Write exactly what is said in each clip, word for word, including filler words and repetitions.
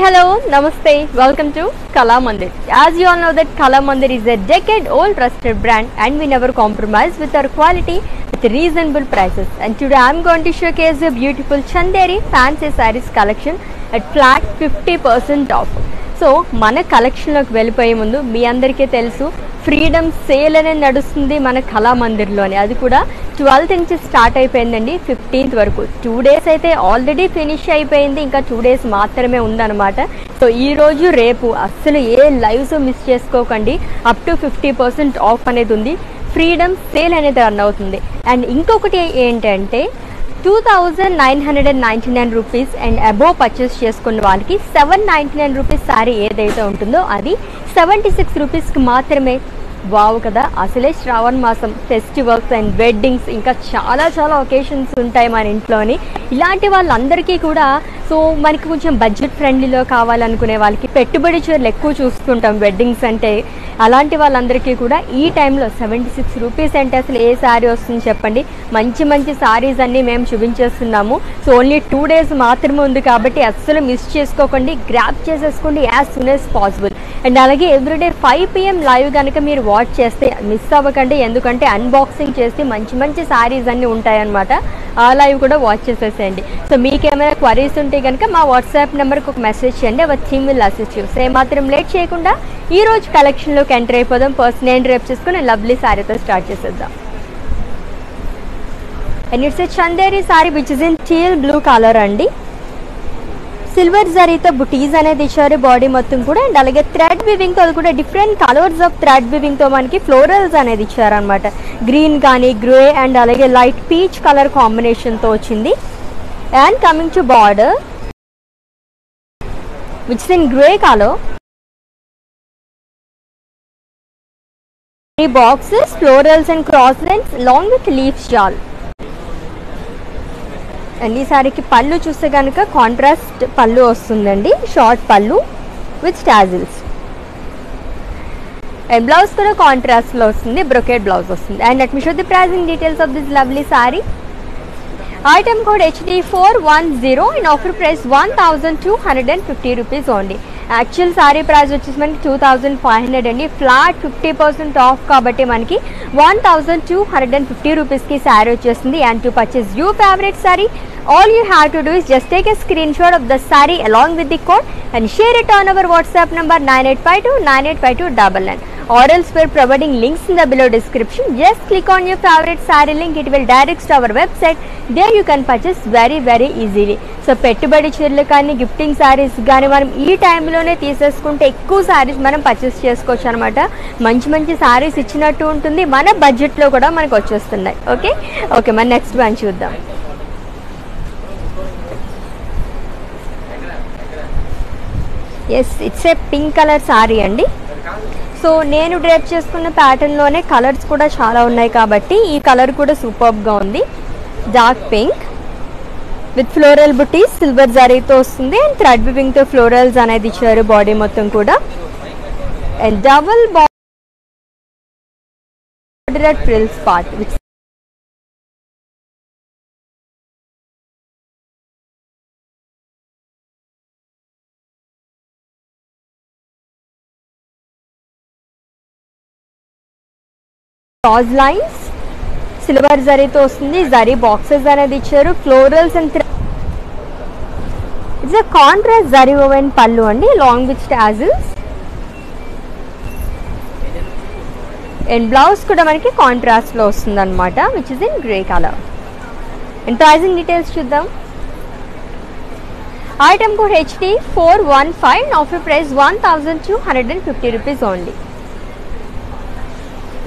Hi, hello, namaste, welcome to Kalamandir. As you all know that Kalamandir is a decade-old trusted brand and we never compromise with our quality at reasonable prices. And today I am going to showcase a beautiful Chanderi fancy sarees collection at flat fifty percent off. So మన కలెక్షన్లోకి వెళ్ళిపోయే ముందు మీ అందరికీ తెలుసు freedom sale అనేది నడుస్తుంది మన కళామందిర్లోనే. అది కూడా ట్వెల్త్ నుంచి స్టార్ట్ అయిపోయిందండి, ఫిఫ్టీన్త్ వరకు. టూ డేస్ అయితే ఆల్రెడీ ఫినిష్ అయిపోయింది, ఇంకా టూ డేస్ మాత్రమే ఉందన్నమాట. సో ఈరోజు రేపు అస్సలు ఏ లైవ్స్ మిస్ చేసుకోకండి. Up to fifty percent off అనేది ఉంది, ఫ్రీడమ్ సేల్ అనేది రన్ అవుతుంది. అండ్ ఇంకొకటి ఏంటంటే two thousand nine hundred and ninety nine rupees and above purchase చేసుకున్న వాళ్ళకి seven ninety nine rupees sari ఏదైతే ఉంటుందో అది సెవెంటీ సిక్స్ రూపీస్కి మాత్రమే. వావ్ కదా, అసలే శ్రావణ మాసం, ఫెస్టివల్స్ అండ్ వెడ్డింగ్స్ ఇంకా చాలా చాలా ఒకేషన్స్ ఉంటాయి మన ఇంట్లోని. ఇలాంటి వాళ్ళందరికీ కూడా సో మనకి కొంచెం బడ్జెట్ ఫ్రెండ్లీలో కావాలనుకునే వాళ్ళకి, పెట్టుబడి చీరలు ఎక్కువ చూస్తుంటాం వెడ్డింగ్స్ అంటే, అలాంటి వాళ్ళందరికీ కూడా ఈ టైంలో సెవెంటీ సిక్స్ రూపీస్ అంటే అసలు ఏ శారీ వస్తుంది చెప్పండి. మంచి మంచి శారీస్ అన్నీ మేము చూపించేస్తున్నాము. సో ఓన్లీ టూ డేస్ మాత్రమే ఉంది కాబట్టి అస్సలు మిస్ చేసుకోకండి, గ్రాప్ చేసేసుకోండి as soon as possible. And అలాగే ఎవ్రీడే ఫైవ్ పిఎం లైవ్ కనుక మీరు వాచ్ చేస్తే మిస్ అవ్వకండి, ఎందుకంటే అన్బాక్సింగ్ చేసి మంచి మంచి శారీస్ అన్నీ ఉంటాయన్నమాట. ఆ లైవ్ కూడా వాచ్ చేసేసేయండి. సో మీకేమైనా క్వరీస్ ఉంటే కనుక మా వాట్సాప్ నెంబర్కి ఒక మెసేజ్ చేయండి, our team will assist you. So ఏమాత్రం లేట్ చేయకుండా ఈరోజు కలెక్షన్లోకి ఎంటర్ అయిపోదాం. పర్సన్ నేను రేపు చేసుకుని లవ్లీ శారీతో స్టార్ట్ చేసేద్దాం. And it's a Chanderi sari which is in teal blue colour అండి. సిల్వర్ జరీతో బుటీస్ అనేది ఇచ్చారు బాడీ మొత్తం కూడా. అండ్ అలాగే థ్రెడ్ వివింగ్తో అది కూడా డిఫరెంట్ కలర్స్ ఆఫ్ థ్రెడ్ వివింగ్తో మనకి ఫ్లోరల్స్ అనేది ఇచ్చారనమాట. గ్రీన్ కానీ గ్రే అండ్ అలాగే లైట్ పీచ్ కలర్ కాంబినేషన్తో వచ్చింది. And coming to border which is in grey colour. ఈ boxes florals and cross lines long with leaves జాల్. అండ్ ఈ సారీకి పళ్ళు చూస్తే కనుక కాంట్రాస్ట్ పళ్ళు వస్తుందండి, షార్ట్ పళ్ళు విత్ టాజిల్స్. అండ్ బ్లౌజ్ కూడా కాంట్రాస్ట్లో వస్తుంది, బ్రొకెట్ బ్లౌజ్ వస్తుంది. And let me show the pricing details of this lovely sari. Item code H D four one zero and offer price one thousand two hundred and fifty rupees only. Actual sari price వచ్చేసి మనకి two thousand five hundred అండి. Flat fifty percent off కాబట్టి మనకి one thousand two hundred and fifty రూపీస్కి శారీ వచ్చేసింది. And to purchase you favourite sari all you have to do is just take a screenshot of the sari along with the code and share it on our WhatsApp number nine eight five two nine eight five two double nine. Or else we are providing links in the below description. Just click on your favorite saree link, it will direct to our website. There you can purchase very very easily. So pettubadi cheerlu kaani gifting sarees gaani manam ee time lone teeseskunte ekku sarees manam purchase chesukochu anamata. Manchi manchi sarees ichinattu untundi, mana budget lo kuda manaku vachestunnai. Okay okay man next one chuddam. Yes, it's a pink color saree andi. So నేను drape చేసుకున్న ప్యాటర్న్లోనే colours కూడా చాలా ఉన్నాయి కాబట్టి ఈ colour కూడా సూపర్గా ఉంది. Dark pink with floral butis, silver జరీతో వస్తుంది. అండ్ థ్రెడ్ వివింగ్తో ఫ్లోరల్స్ అనేది ఇచ్చారు బాడీ మొత్తం కూడా. And double border frills part with cross lines, silver జరీతో వస్తుంది. జరీ బాక్సెస్ అనేది ఇచ్చారు, florals and it's contrast zari woven పళ్ళు అండి, long with tassels. And blouse కూడా మనకి కాంట్రాస్ట్లో వస్తుంది అనమాట, which is in grey colour. And pricing details చూద్దాం. Item code H D four one five, offer price one thousand two hundred and fifty rupees only.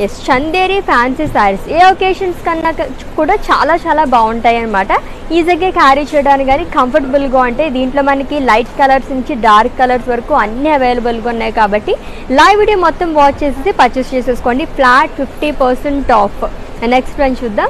Yes, Chanderi fancy saris ఏ occasions కన్నా కూడా చాలా చాలా బాగుంటాయి అన్నమాట. ఈజీగా క్యారీ చేయడానికి కానీ కంఫర్టబుల్గా ఉంటాయి. దీంట్లో మనకి లైట్ కలర్స్ నుంచి డార్క్ కలర్స్ వరకు అన్నీ అవైలబుల్గా ఉన్నాయి కాబట్టి లైవ్ వీడియో మొత్తం వాచ్ చేసేసి పర్చేస్ చేసేసుకోండి, flat fifty percent off. Next one చూద్దాం.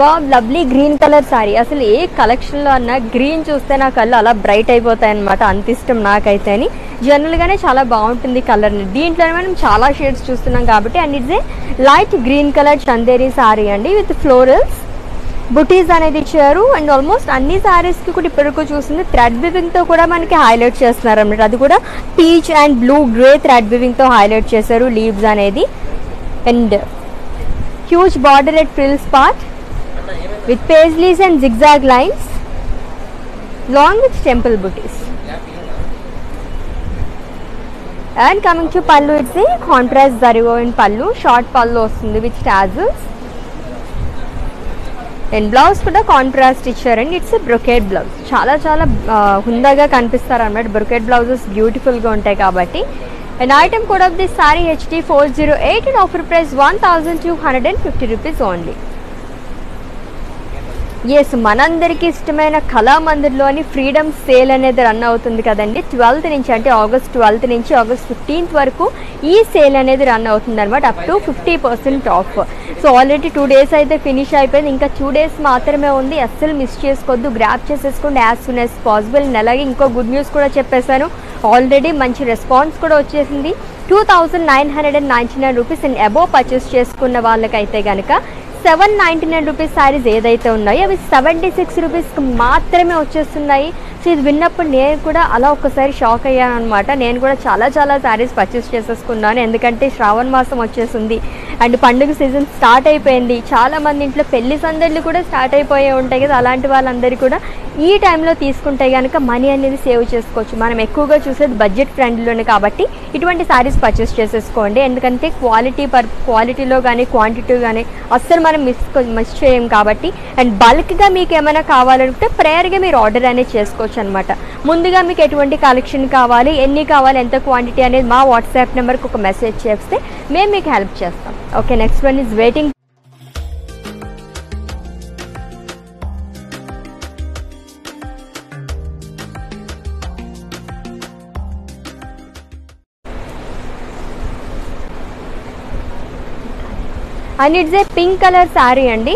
బా లవ్లీ గ్రీన్ కలర్ శారీ. అసలు ఏ కలెక్షన్లో అన్నా గ్రీన్ చూస్తే నా కళ్ళు అలా బ్రైట్ అయిపోతాయి అన్నమాట, అంత ఇష్టం నాకైతే అని. జనరల్గానే చాలా బాగుంటుంది కలర్ని. దీంట్లోనే మనం చాలా షేడ్స్ చూస్తున్నాం కాబట్టి. And it's a light green colour Chanderi sari అండి విత్ ఫ్లోరల్స్. బుటీస్ అనేది ఇచ్చారు అండ్ ఆల్మోస్ట్ అన్ని సారీస్ కి కూడా ఇప్పటివరకు చూసింది థ్రెడ్ వివింగ్ తో కూడా మనకి హైలైట్ చేస్తున్నారు అన్నమాట. అది కూడా peach and blue grey thread weaving తో హైలైట్ చేశారు లీవ్స్ అనేది. And huge border at frills part with paisleys and zigzag lines long with temple butis. And coming to pallu, it's a contrast zari woven pallu, short pallu ostundi with tassels. And blouse kuda contrast icharandi, it's a brocade blouse. Chala chala hundaga kanipistaru anamata. Brocade blouses beautiful ga untayi kabatti. And item code of this saree H D four oh eight and offer price one thousand two hundred fifty rupees only. Yes మనందరికీ ఇష్టమైన కళామందిర్లోని freedom sale అనేది run అవుతుంది కదండి. Twelfth నుంచి అంటే August twelfth నుంచి August fifteenth వరకు ఈ సేల్ అనేది రన్ అవుతుంది అనమాట. Up to fifty percent off. So already two days అయితే ఫినిష్ అయిపోయింది, ఇంకా టూ డేస్ మాత్రమే ఉంది. అస్సలు మిస్ చేసుకోవద్దు, గ్రాప్ చేసేసుకోండి యాజ్ సూన్ యాజ్ పాసిబుల్. అలాగే ఇంకో గుడ్ న్యూస్ కూడా చెప్పేశాను, ఆల్రెడీ మంచి రెస్పాన్స్ కూడా వచ్చేసింది. Two thousand nine hundred and ninety nine rupees and above purchase చేసుకున్న వాళ్ళకైతే కనుక seven ninety nine rupees saris ఏదైతే ఉన్నాయో అవి సెవెంటీ సిక్స్ రూపీస్కి మాత్రమే వచ్చేస్తున్నాయి. సో ఇది విన్నప్పుడు నేను కూడా అలా ఒక్కసారి షాక్ అయ్యాను అనమాట. నేను కూడా చాలా చాలా శారీస్ పర్చేస్ చేసేసుకున్నాను, ఎందుకంటే శ్రావణ మాసం వచ్చేసింది అండ్ పండుగ సీజన్ స్టార్ట్ అయిపోయింది. చాలామంది ఇంట్లో పెళ్లి సందర్లు కూడా స్టార్ట్ అయిపోయే ఉంటాయి కదా, అలాంటి వాళ్ళందరూ కూడా ఈ టైంలో తీసుకుంటే కనుక మనీ అనేది సేవ్ చేసుకోవచ్చు. మనం ఎక్కువగా చూసేది బడ్జెట్ ఫ్రెండ్లీలోనే కాబట్టి ఇటువంటి శారీస్ పర్చేస్ చేసేసుకోండి, ఎందుకంటే క్వాలిటీ పర్ క్వాలిటీలో కానీ క్వాంటిటీ కానీ అస్సలు మిస్ మిస్ చేయం కాబట్టి. అండ్ బల్క్గా మీకు ఏమైనా కావాలనుకుంటే ప్రేయర్గా మీరు ఆర్డర్ అనేది చేసుకోవచ్చు అనమాట. ముందుగా మీకు ఎటువంటి కలెక్షన్ కావాలి, ఎన్ని కావాలి, ఎంత క్వాంటిటీ అనేది మా వాట్సాప్ నెంబర్కి ఒక మెసేజ్ చేస్తే మేము మీకు హెల్ప్ చేస్తాం. Okay, next one is waiting. And it's a pink colour sari అండి.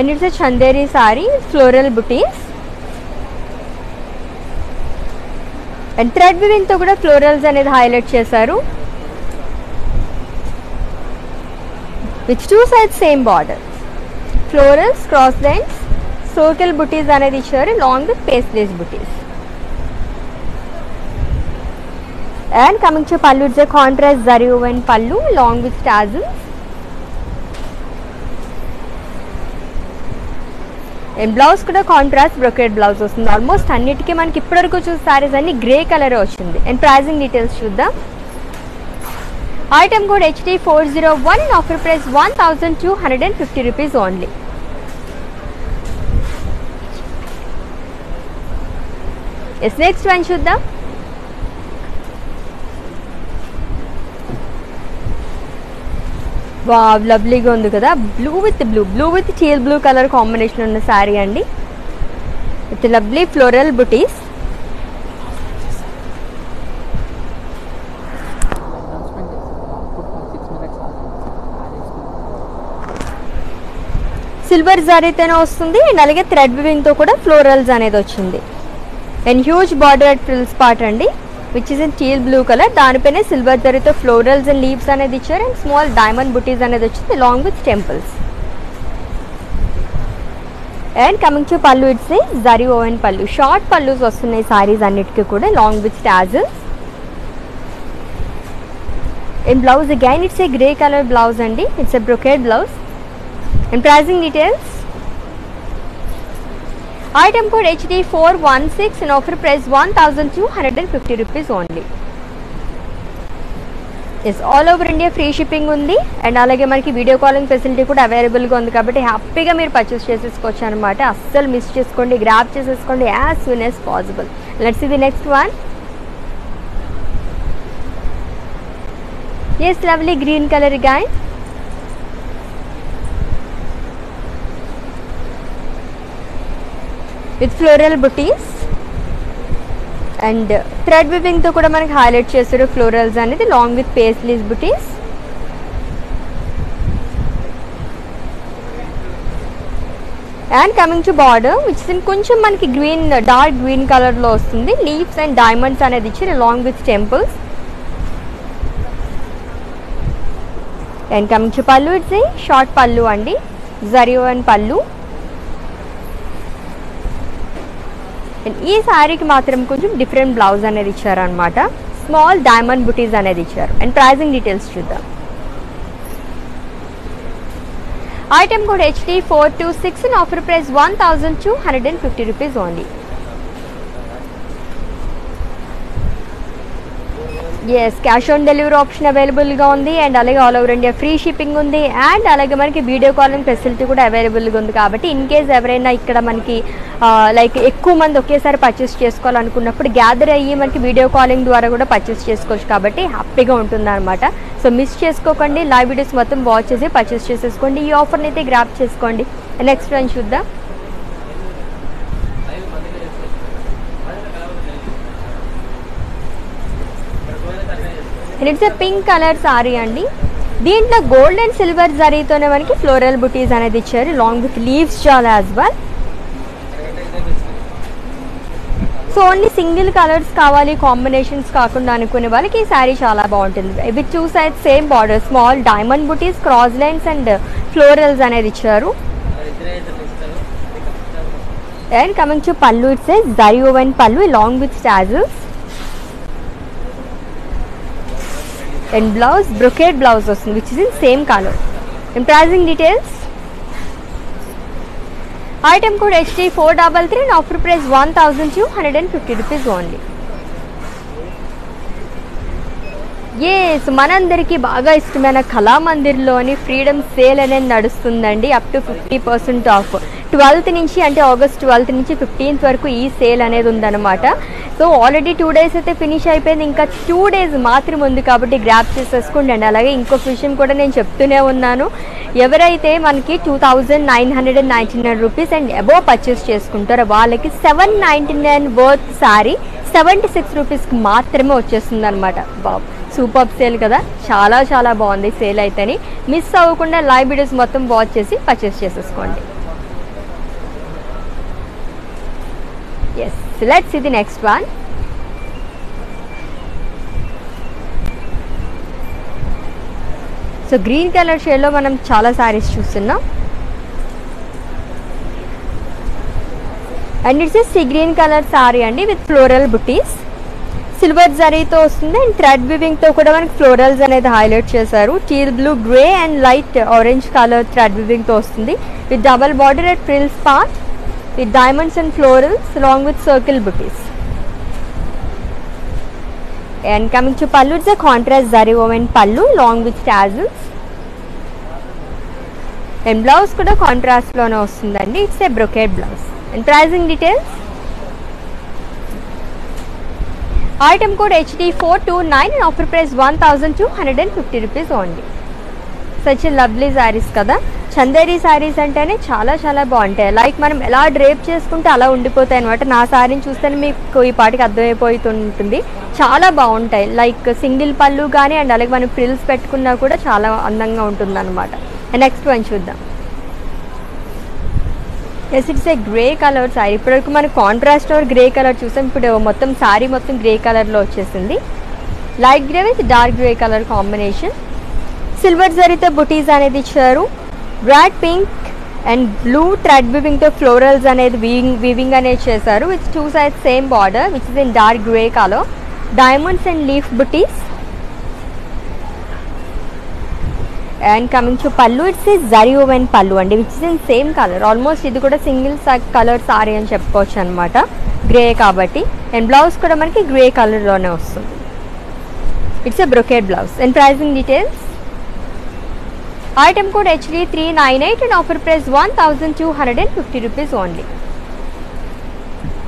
And it's a Chanderi sari, floral buttis and thread weaving తో కూడా ఫ్లోరల్స్ అనేది హైలైట్ చేశారు with two sides same border, florals, cross lines, so called butis అనేది ఇచ్చారు long with paisleys butis. And coming to pallu, it's a contrast zari woven pallu long with tassels. And blouse కూడా contrast brocade blouse వస్తుంది. Almost అన్నిటికీ మనకి ఇప్పటివరకు చూసే సారీస్ అన్ని గ్రే కలర్ వచ్చింది. అండ్ ప్రైజింగ్ డీటెయిల్స్ చూద్దాం. Item code H D four oh one and offer price one thousand two hundred and fifty rupees only. Yes, next one చూద్దాం. వావ్, లవ్లీగా ఉంది కదా. Blue with blue blue with teal blue colour combination ఉన్న శారీ అండి with lovely floral butis. Silver జారీతోనే వస్తుంది and అలాగే thread వివింగ్తో కూడా ఫ్లోరల్స్ అనేది వచ్చింది. And huge border at frills part అండి which is in teal blue colour. దానిపైన సిల్వర్ జరీతో ఫ్లోరల్స్ అండ్ లీవ్స్ అనేది ఇచ్చారు అండ్ స్మాల్ డైమండ్ బుటీస్ అనేది వచ్చింది long with temples. And coming to pallu, it's a zari woven pallu. Short pallus వస్తున్నాయి సారీస్ అన్నిటికీ కూడా long with tassels. And blouse again it's a grey colour blouse అండి, it's a brocade blouse. And pricing details, item code H D four one six and offer price one thousand two hundred fifty rupees only. Yes, all over India free shipping undi and alage manaki video calling facility kuda available ga undi kabatti happy ga meer purchase chesesukochu anamata. Assalu miss cheskondi, grab chesesukondi as soon as possible. Let's see the next one. Yes, lovely green color guys. With floral buttis and thread వివింగ్తో కూడా మనకి highlight చేశారు florals అనేది long with paisleys butis. And coming to border, which is in koncham manaki green, dark green color lo ostundi. Leaves and diamonds anedi ichar along with temples. And coming to pallu, it's a short pallu andi, zaryavan pallu. And ee saree ki matram koncham different blouse anedi ichar anamata. Small diamond booties anedi ichar. And pricing details chuddam. Item code H D four two six and offer price one thousand two hundred fifty rupees only. Yes, cash on delivery option available ga undi and alage all over India free shipping undi and alage manaki video calling facility kuda available ga undi kabatti in case everaina ikkada manaki like ekku mandi okesari purchase chesukovali anukunnappudu gather ayyi manaki video calling dwara kuda purchase chesukochu kabatti happy ga untundi anamata. So miss cheskokandi, live videos mottham watch chesi purchase chesukondi, ee offer ni aithe grab chesukondi. Next one chuddam. And it's a pink color saree andi. Deentlo gold and silver zari tone maniki floral booties anedi icharu along with leaves shawl as well. So only single colors kavali, combinations kaakunda anukune valaki ee saree chaala baaguntundi. With two sides same border, small diamond booties, cross lines and florals anedi icharu. And coming to pallu, it says zari woven pallu along with tassels. And blouse, brocade blouse also, which is in same color. And pricing details. Item code H D four three three and offer price one thousand two hundred fifty rupees only. Yes, manandariki baga ishtamaina Kalamandir loni freedom sale anedi nadustundandi, up to fifty percent off. Twelfth నుంచి అంటే August twelfth నుంచి fifteenth వరకు ఈ sale అనేది ఉందన్నమాట. So already two days అయితే finish అయిపోయింది, ఇంకా టూ డేస్ మాత్రమే ఉంది కాబట్టి గ్రాప్ చేసేసుకోండి. అండ్ అలాగే ఇంకొక విషయం కూడా నేను చెప్తూనే ఉన్నాను, ఎవరైతే మనకి two thousand nine hundred and ninety nine rupees and above purchase చేసుకుంటారో వాళ్ళకి seven ninety nine worth saree seventy six రూపీస్కి మాత్రమే వచ్చేస్తుంది అనమాట. బాబు సూపర్ సేల్ కదా, చాలా చాలా బాగుంది సేల్ అయితేని. మిస్ అవ్వకుండా లైవ్ వీడియోస్ మొత్తం వాచ్ చేసి పర్చేస్ చేసేసుకోండి. Yes, so let's see the next one. So green color shade lo manam chala sarees chustunnam and it's a sea green color saree andi with floral booties, silver zari tho ostundi and thread weaving tho kuda manaku florals anedi highlight chesaru. Teal blue, grey and light orange color thread weaving tho ostundi with double border at frills part with diamonds and florals along with circle booties. And coming to pallu, it's a contrast zari woven pallu along with tassels. And blouse kuda contrast lone ostundandi, it's a brocade blouse. And pricing details. Item code H D four two nine and offer price one thousand two hundred fifty rupees only. Such a lovely sarees kada. Chanderi sarees అంటేనే చాలా చాలా బాగుంటాయి. Like మనం ఎలా drape చేసుకుంటే అలా ఉండిపోతాయి అనమాట. నా శారీని చూస్తేనే మీకు ఈ పాటికి అర్థమైపోతుంటుంది, చాలా బాగుంటాయి. లైక్ సింగిల్ పళ్ళు కానీ అండ్ అలాగే మనం ఫ్రిల్స్ పెట్టుకున్నా కూడా చాలా అందంగా ఉంటుంది అనమాట. నెక్స్ట్ వన్ చూద్దాం. Yes, it's a grey colour sari. ఇప్పటివరకు మనం కాంట్రాస్ట్ ఆర్ గ్రే కలర్ చూసాం, ఇప్పుడు మొత్తం శారీ మొత్తం గ్రే కలర్లో వచ్చేసింది. Light grey with dark grey colour combination. Silver జరీతో బుటీస్ అనేది ఇచ్చారు. Bright pink and blue thread వీవింగ్తో ఫ్లోరల్స్ అనేది వీవింగ్ వీవింగ్ అనేది చేశారు. With two sides same border which is in dark grey colour. Diamonds and leaf buttis. And coming to pallu, it's is zari woven pallu అండి which is in same colour. Almost ఇది కూడా single colour sorry అని చెప్పుకోవచ్చు అనమాట, grey కాబట్టి. And blouse కూడా మనకి grey కలర్లోనే వస్తుంది. It's a brocade blouse. And pricing details. Item code H D three nine eight and offer price one thousand two hundred fifty rupees only.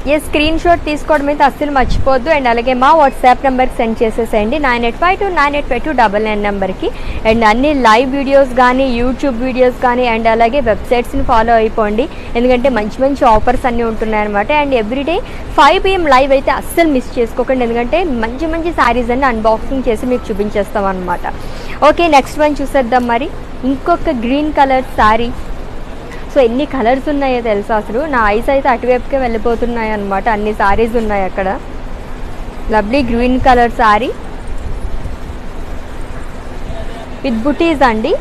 Yes, screenshot తీసుకోవడం అయితే అస్సలు మర్చిపోద్దు. అండ్ అలాగే మా వాట్సాప్ నెంబర్కి సెండ్ చేసేసేయండి, nine eight five two nine eight five two double nine నెంబర్కి. And అన్ని లైవ్ వీడియోస్ కానీ యూట్యూబ్ వీడియోస్ కానీ అండ్ అలాగే వెబ్సైట్స్ని ఫాలో అయిపోండి, ఎందుకంటే మంచి మంచి ఆఫర్స్ అన్నీ ఉంటున్నాయన్నమాట. And every day five PM live అయితే అస్సలు మిస్ చేసుకోకండి, ఎందుకంటే మంచి మంచి శారీస్ అన్ని అన్బాక్సింగ్ చేసి మీకు చూపించేస్తాం అనమాట. ఓకే, నెక్స్ట్ వన్ చూసేద్దాం మరి. ఇంకొక గ్రీన్ కలర్ శారీ, సో ఎన్ని కలర్స్ ఉన్నాయో తెలుసా అసలు. నా ఐస్ అయితే అటువైపుకే వెళ్ళిపోతున్నాయి అన్నమాట. అన్ని సారీస్ ఉన్నాయి అక్కడ. Lovely green colour sorry with butis అండి.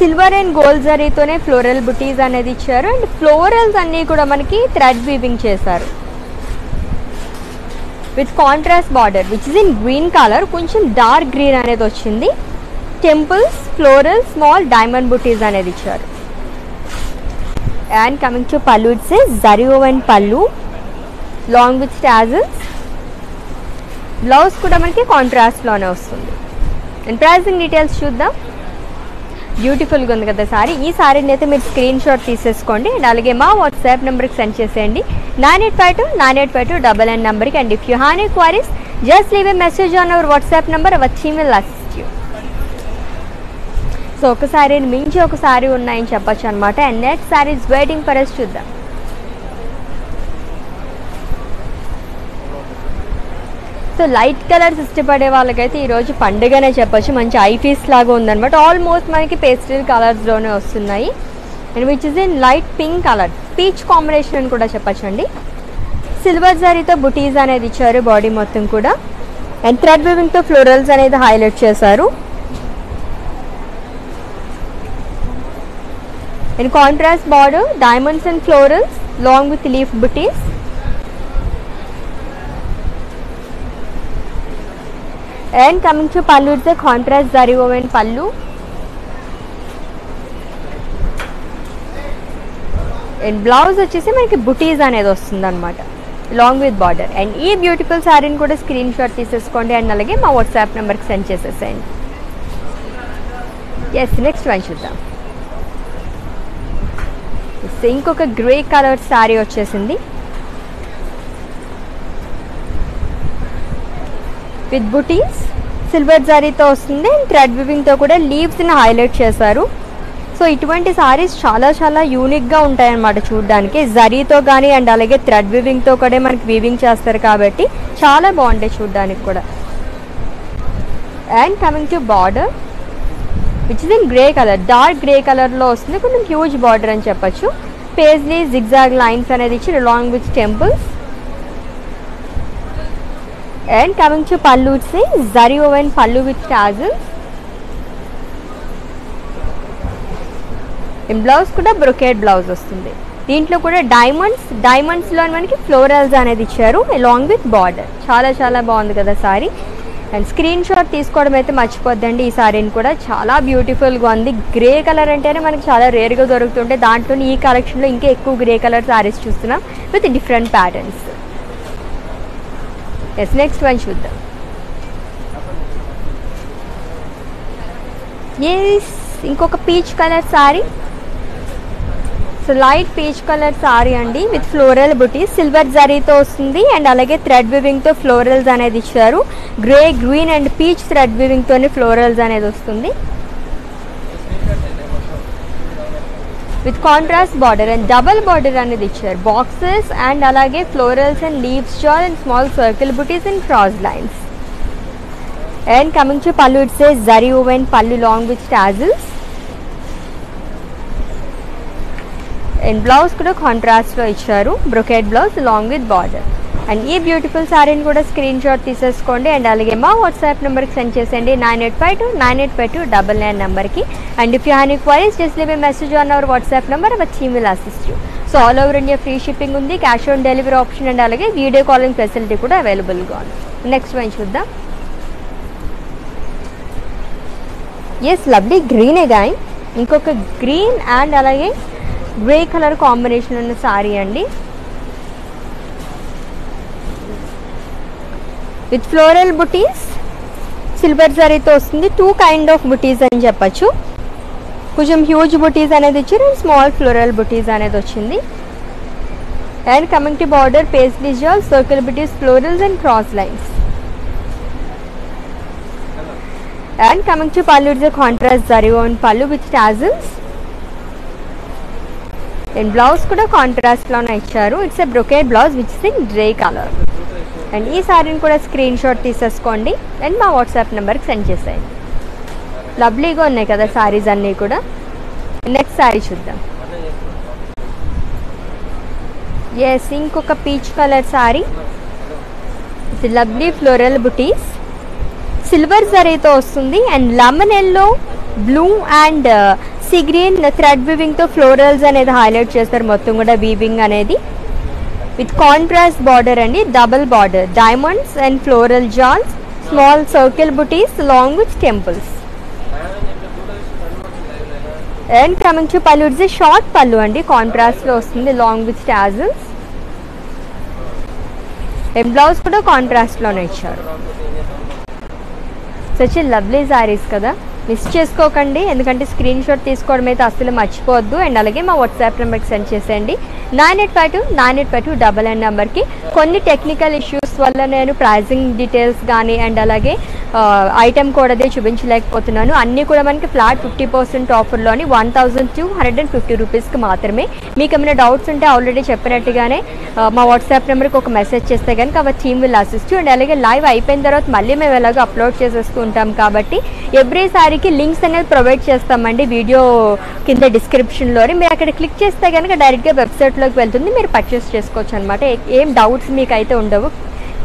సిల్వర్ అండ్ గోల్డ్ జరీతోనే ఫ్లోరల్ బుటీస్ అనేది ఇచ్చారు. అండ్ ఫ్లోరల్స్ అన్నీ కూడా మనకి థ్రెడ్ వీవింగ్ చేశారు with contrast border which is in green colour. కొంచెం డార్క్ గ్రీన్ అనేది వచ్చింది. Temples, floral, small diamond butis అనేది ఇచ్చారు. And coming to pallu, it says zari woven pallu long with tassels. Blouse kuda manaki contrast lone vastundi. And pricing details chuddam. Beautiful ga undi kada saree. Ee saree ni aithe meer screen shot teesesukondi and alage ma WhatsApp number ki send cheseyandi nine eight five two nine eight five two double nine number ki. And if you have any queries just leave a message on our WhatsApp number. Our team will assist you. So ఒక శారీ మించి ఒక శారీ ఉన్నాయని చెప్పచ్చు అనమాట. And net saris waiting for us చూద్దాం. So light colours ఇష్టపడే వాళ్ళకైతే ఈరోజు పండుగనే చెప్పచ్చు. మంచి ఐపీస్ లాగా ఉందనమాట. ఆల్మోస్ట్ మనకి పేస్టల్ కలర్స్లోనే వస్తున్నాయి. And which is in light pink colour, peach combination అని కూడా చెప్పచ్చండి. సిల్వర్ శారీతో బుటీస్ అనేది ఇచ్చారు బాడీ మొత్తం కూడా. అండ్ థ్రెడ్ వీవింగ్తో ఫ్లోరల్స్ అనేది హైలైట్ చేశారు. In contrast border, diamonds and florals along with leaf booties. And coming to pallu, it's a contrast zari woven pallu. And blouse వచ్చేసి మనకి booties అనేది వస్తుందన్నమాట along with border. And ఈ beautiful సారీని కూడా స్క్రీన్ షాట్ తీసేసుకోండి and అలాగే మా వాట్సాప్ నెంబర్కి సెండ్ చేసేసేయండి. Yes, next one చూద్దాం. ఇంకొక గ్రే కలర్ శారీ వచ్చేసింది విత్ బుటీస్, సిల్వర్ జారీతో వస్తుంది. థ్రెడ్ వివింగ్తో కూడా లీవ్స్ని హైలైట్ చేశారు. సో ఇటువంటి శారీస్ చాలా చాలా యూనిక్గా ఉంటాయన్నమాట చూడడానికి. జరీతో కానీ అండ్ అలాగే థ్రెడ్ వివింగ్తో కూడా మనకి వీవింగ్ చేస్తారు కాబట్టి చాలా బాగుంటాయి చూడడానికి కూడా. And coming to border which is in grey colour, dark grey కలర్లో వస్తుంది. కొంచెం హ్యూజ్ బార్డర్ అని చెప్పచ్చు. పేజ్లీ జిగ్జాగ్ లైన్స్ అనేది ఇచ్చి along with temples. And coming to pallu, zari woven pallu with tassels. Blouse కూడా బ్రొకేట్ బ్లౌజ్ వస్తుంది. దీంట్లో కూడా డైమండ్స్, డైమండ్స్లో మనకి ఫ్లోరల్స్ అనేది ఇచ్చారు అలాంగ్ విత్ బార్డర్. చాలా చాలా బాగుంది కదా సారీ. అండ్ స్క్రీన్ షాట్ తీసుకోవడం అయితే మర్చిపోద్దండి. ఈ సారీని కూడా చాలా బ్యూటిఫుల్గా ఉంది. గ్రే కలర్ అంటేనే మనకి చాలా రేర్గా దొరుకుతుంటే దాంట్లో ఈ కలెక్షన్లో ఇంకా ఎక్కువ గ్రే కలర్ సారీస్ చూస్తున్నాం with different patterns. Yes, next one చూద్దాం. ఎస్, ఇంకొక peach colour sorry. So light peach colour sorry అండి విత్ ఫ్లోరల్ బుటీస్, సిల్వర్ జరీతో వస్తుంది. అండ్ అలాగే థ్రెడ్ వివింగ్తో ఫ్లోరల్స్ అనేది ఇచ్చారు. Grey, green and peach thread వివింగ్తోనే ఫ్లోరల్స్ అనేది వస్తుంది with contrast border and double border అనేది ఇచ్చారు. బాక్సెస్ అండ్ అలాగే ఫ్లోరల్స్ అండ్ లీవ్స్, జాల్ and small circle buttis and cross lines. And coming to pallu, it's a zari woven pallu long with tassels. And blouse కూడా కాంట్రాస్ట్లో ఇచ్చారు, brocade blouse long with border. And ఈ beautiful శారీని కూడా స్క్రీన్ షాట్ తీసేసుకోండి and అలాగే మా వాట్సాప్ నెంబర్కి సెండ్ చేసేయండి nine eight five two nine eight five two double nine నెంబర్కి. And if you have any queries just leave a message on our WhatsApp number, our team will assist you. So all over India free shipping ఉంది, cash on delivery option and అలాగే video calling facility కూడా అవైలబుల్గా ఉంది. Next one చూద్దాం. Yes, lovely గ్రీనే guy. ఇంకొక green and అలాగే grey colour combination ఉన్న సారీ అండి విత్ ఫ్లోరల్ బుటీస్, సిల్వర్ జరీతో వస్తుంది. టూ కైండ్ ఆఫ్ బుటీస్ అని చెప్పచ్చు. కొంచెం హ్యూజ్ బుటీస్ అనేది ఇచ్చారు అండ్ స్మాల్ ఫ్లోరల్ బుటీస్ అనేది వచ్చింది. And coming to border, paisley jaal, circle butis, florals and cross lines. And coming to pallu, it's contrast zari woven pallu with tassels. And blouse కూడా కాంట్రాస్ట్లోనే ఇచ్చారు. It's a brocade blouse which is in grey colour. And ఈ శారీని కూడా screenshot తీసేసుకోండి and మా WhatsApp నెంబర్కి send చేసేయండి. లవ్లీగా ఉన్నాయి కదా శారీస్ అన్నీ కూడా. నెక్స్ట్ శారీ చూద్దాం. Yes, ఇంకొక పీచ్ కలర్ సారీ. ఇది లవ్లీ ఫ్లోరల్ బుటీస్, సిల్వర్ జరీతో వస్తుంది and lemon yellow, blue and sea green thread వీవింగ్తో ఫ్లోరల్స్ అనేది హైలైట్ చేస్తారు. మొత్తం కూడా వీవింగ్ అనేది విత్ కాంట్రాస్ట్ బార్డర్ అండి, double border, diamonds and floral jaals, small circle butis long with temples. And coming to pallu, it's short pallu అండి, కాంట్రాస్ట్లో వస్తుంది long with tassels. And blouse కూడా కాంట్రాస్ట్లోనే ఇచ్చారు. సచ్ లవ్లీ శారీస్ కదా, మిస్ చేసుకోకండి. ఎందుకంటే స్క్రీన్ షాట్ తీసుకోవడం అయితే అస్సలు మర్చిపోవద్దు. అండ్ అలాగే మా వాట్సాప్ నెంబర్కి సెండ్ చేసేయండి, nine eight five two nine eight five two double nine నెంబర్కి. కొన్ని టెక్నికల్ ఇష్యూస్ వల్ల నేను ప్రైజింగ్ డీటెయిల్స్ కానీ అండ్ అలాగే ఐటెం కూడా అదే చూపించలేకపోతున్నాను. అన్నీ కూడా మనకి ఫ్లాట్ ఫిఫ్టీ పర్సెంట్ ఆఫర్లోని one thousand two hundred and fifty రూపీస్కి మాత్రమే. మీకు ఏమైనా డౌట్స్ ఉంటే ఆల్రెడీ చెప్పినట్టుగానే మా వాట్సాప్ నెంబర్కి ఒక మెసేజ్ చేస్తే కనుక our team will assist. And అలాగే లైవ్ అయిపోయిన తర్వాత మళ్ళీ మేము ఎలాగో అప్లోడ్ చేసేస్తూ ఉంటాం కాబట్టి ఎవ్రీ సారీకి లింక్స్ అనేది ప్రొవైడ్ చేస్తామండి వీడియో కింద డిస్క్రిప్షన్లోని. మీరు అక్కడ క్లిక్ చేస్తే కనుక డైరెక్ట్గా వెబ్సైట్లోకి వెళ్తుంది, మీరు పర్చేస్ చేసుకోవచ్చు అనమాట. ఏం డౌట్స్ మీకు అయితే ఉండవు,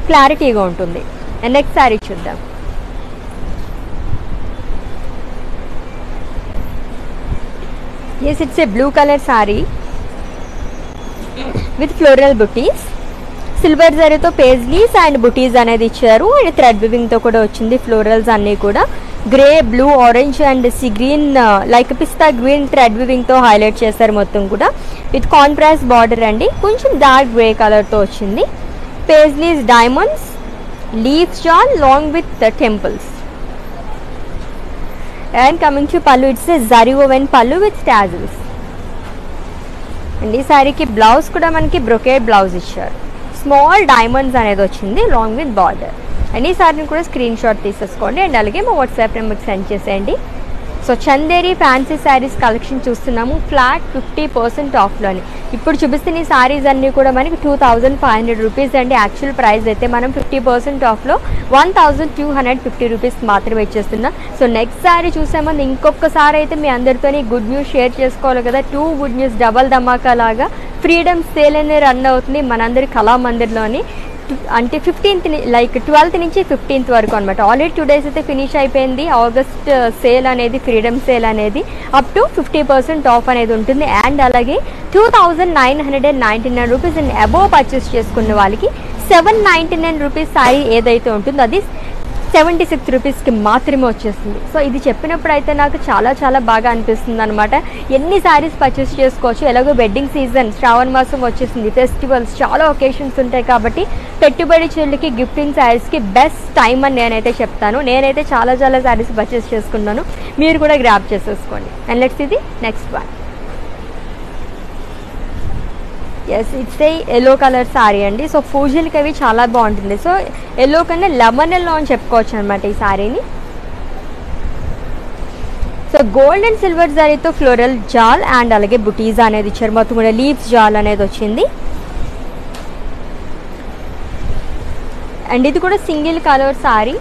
క్లారిటీగా ఉంటుంది. నెక్స్ట్ సారీ చూద్దాం. Yes, it's a blue color saree with floral booties, silver zari tho paisleys and booties anedi icharu and thread weaving tho kuda ochindi. Florals anni kuda grey, blue, orange and sea green uh, like pista green thread weaving tho highlight chesaru mottham kuda with contrast border andi. Koncham dark grey color tho ochindi. Paisleys, diamonds, leaves shawl long with the temples. And coming to pallu, it's a zari woven pallu with tassels. And ee saree ki blouse kuda manaki brocade blouse icharu, small diamonds anedi ochindi long with border. And ee saree ni kuda screen shot teesesukondi and alage ma WhatsApp number ki send cheseyandi. So Chanderi fancy saris collection చూస్తున్నాము flat fifty percent ఆఫ్లోని. ఇప్పుడు చూపిస్తున్న ఈ శారీస్ అన్నీ కూడా మనకి two thousand five hundred rupees అండి. Actual price అయితే మనం ఫిఫ్టీ పర్సెంట్ ఆఫ్లో one thousand two hundred fifty rupees మాత్రమే ఇచ్చేస్తున్నాం. సో నెక్స్ట్ శారీ చూసామంది, ఇంకొకసారి అయితే మీ అందరితోని గుడ్ న్యూస్ షేర్ చేసుకోవాలి కదా. టూ గుడ్ న్యూస్ డబల్ ధమాకా లాగా ఫ్రీడమ్ సేల్ అనే రన్ అవుతుంది మనందరి కళామందిర్లోని. అంటే ఫిఫ్టీన్త్ లైక్ ట్వెల్త్ నుంచి ఫిఫ్టీన్త్ వరకు అనమాట. ఆల్రెడీ టూ డేస్ అయితే ఫినిష్ అయిపోయింది ఆగస్ట్ సేల్ అనేది, ఫ్రీడమ్ సేల్ అనేది. Up to fifty percent off అనేది ఉంటుంది. అండ్ అలాగే two thousand nine hundred and ninety nine rupees and above purchase చేసుకున్న వాళ్ళకి seven ninety nine rupees saree ఏదైతే ఉంటుందో అది సెవెంటీ సిక్స్ రూపీస్కి మాత్రమే వచ్చేస్తుంది. సో ఇది చెప్పినప్పుడు అయితే నాకు చాలా చాలా బాగా అనిపిస్తుంది అనమాట. ఎన్ని శారీస్ పర్చేస్ చేసుకోవచ్చు, ఎలాగో వెడ్డింగ్ సీజన్ శ్రావణ మాసం వచ్చేసింది, ఫెస్టివల్స్ చాలా ఒకేషన్స్ ఉంటాయి కాబట్టి పెట్టుబడి చెల్లికి గిఫ్టింగ్ శారీస్కి బెస్ట్ టైం అని నేనైతే చెప్తాను. నేనైతే చాలా చాలా శారీస్ పర్చేస్ చేసుకున్నాను, మీరు కూడా గ్రాప్ చేసేసుకోండి. అండ్ లెట్స్ ఇది next one. Yes, it's a yellow colour sari అండి. సో పూజలకి అవి చాలా బాగుంటుంది. సో ఎల్లో కన్నా లెమన్ ఎల్లో అని చెప్పుకోవచ్చు అనమాట ఈ శారీని. సో గోల్డ్ అండ్ సిల్వర్ శారీతో ఫ్లోరల్ జాల్ అండ్ అలాగే బుటీస్ అనేది ఇచ్చారు. మొత్తం కూడా లీవ్స్ జాల్ అనేది వచ్చింది. అండ్ ఇది కూడా single colour sari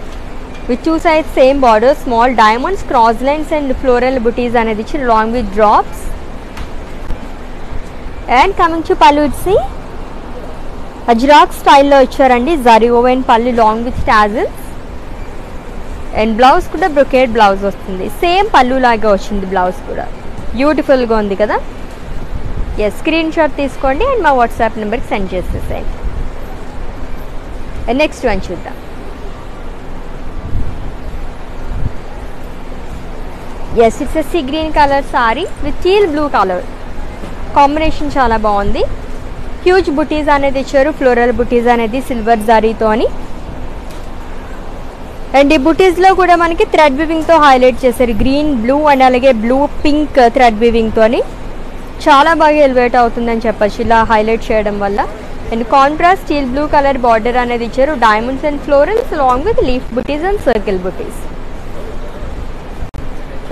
with two size same border, small diamonds, cross lines and floral butis అనేది ఇచ్చారు long with drops. And coming to pallu, it's Ajrakh స్టైల్లో ఇచ్చారండి zari woven pallu long with tassels. And blouse కూడా బ్రొకేట్ బ్లౌజ్ వస్తుంది, సేమ్ పల్లు లాగా వచ్చింది. బ్లౌజ్ కూడా బ్యూటిఫుల్గా ఉంది కదా. ఎస్, స్క్రీన్ షాట్ తీసుకోండి అండ్ మా వాట్సాప్ నెంబర్కి సెండ్ చేసేసేయండి. అండ్ నెక్స్ట్ వన్ చూద్దాం. Yes, it's a see green colour sorry with చీల్ blue colour combination చాలా బాగుంది. హ్యూజ్ బుటీస్ అనేది ఇచ్చారు, ఫ్లోరల్ బుటీస్ అనేది సిల్వర్ జరీతోని. అండ్ ఈ బుటీస్లో కూడా మనకి థ్రెడ్ వీవింగ్తో హైలైట్ చేశారు, గ్రీన్, బ్లూ అండ్ అలాగే బ్లూ పింక్ థ్రెడ్ వీవింగ్తోని. చాలా బాగా ఎలివేట్ అవుతుందని చెప్పచ్చు ఇలా హైలైట్ చేయడం వల్ల. And contrast steel blue colour border అనేది ఇచ్చారు, diamonds and florals long with leaf buttis and circle buttis.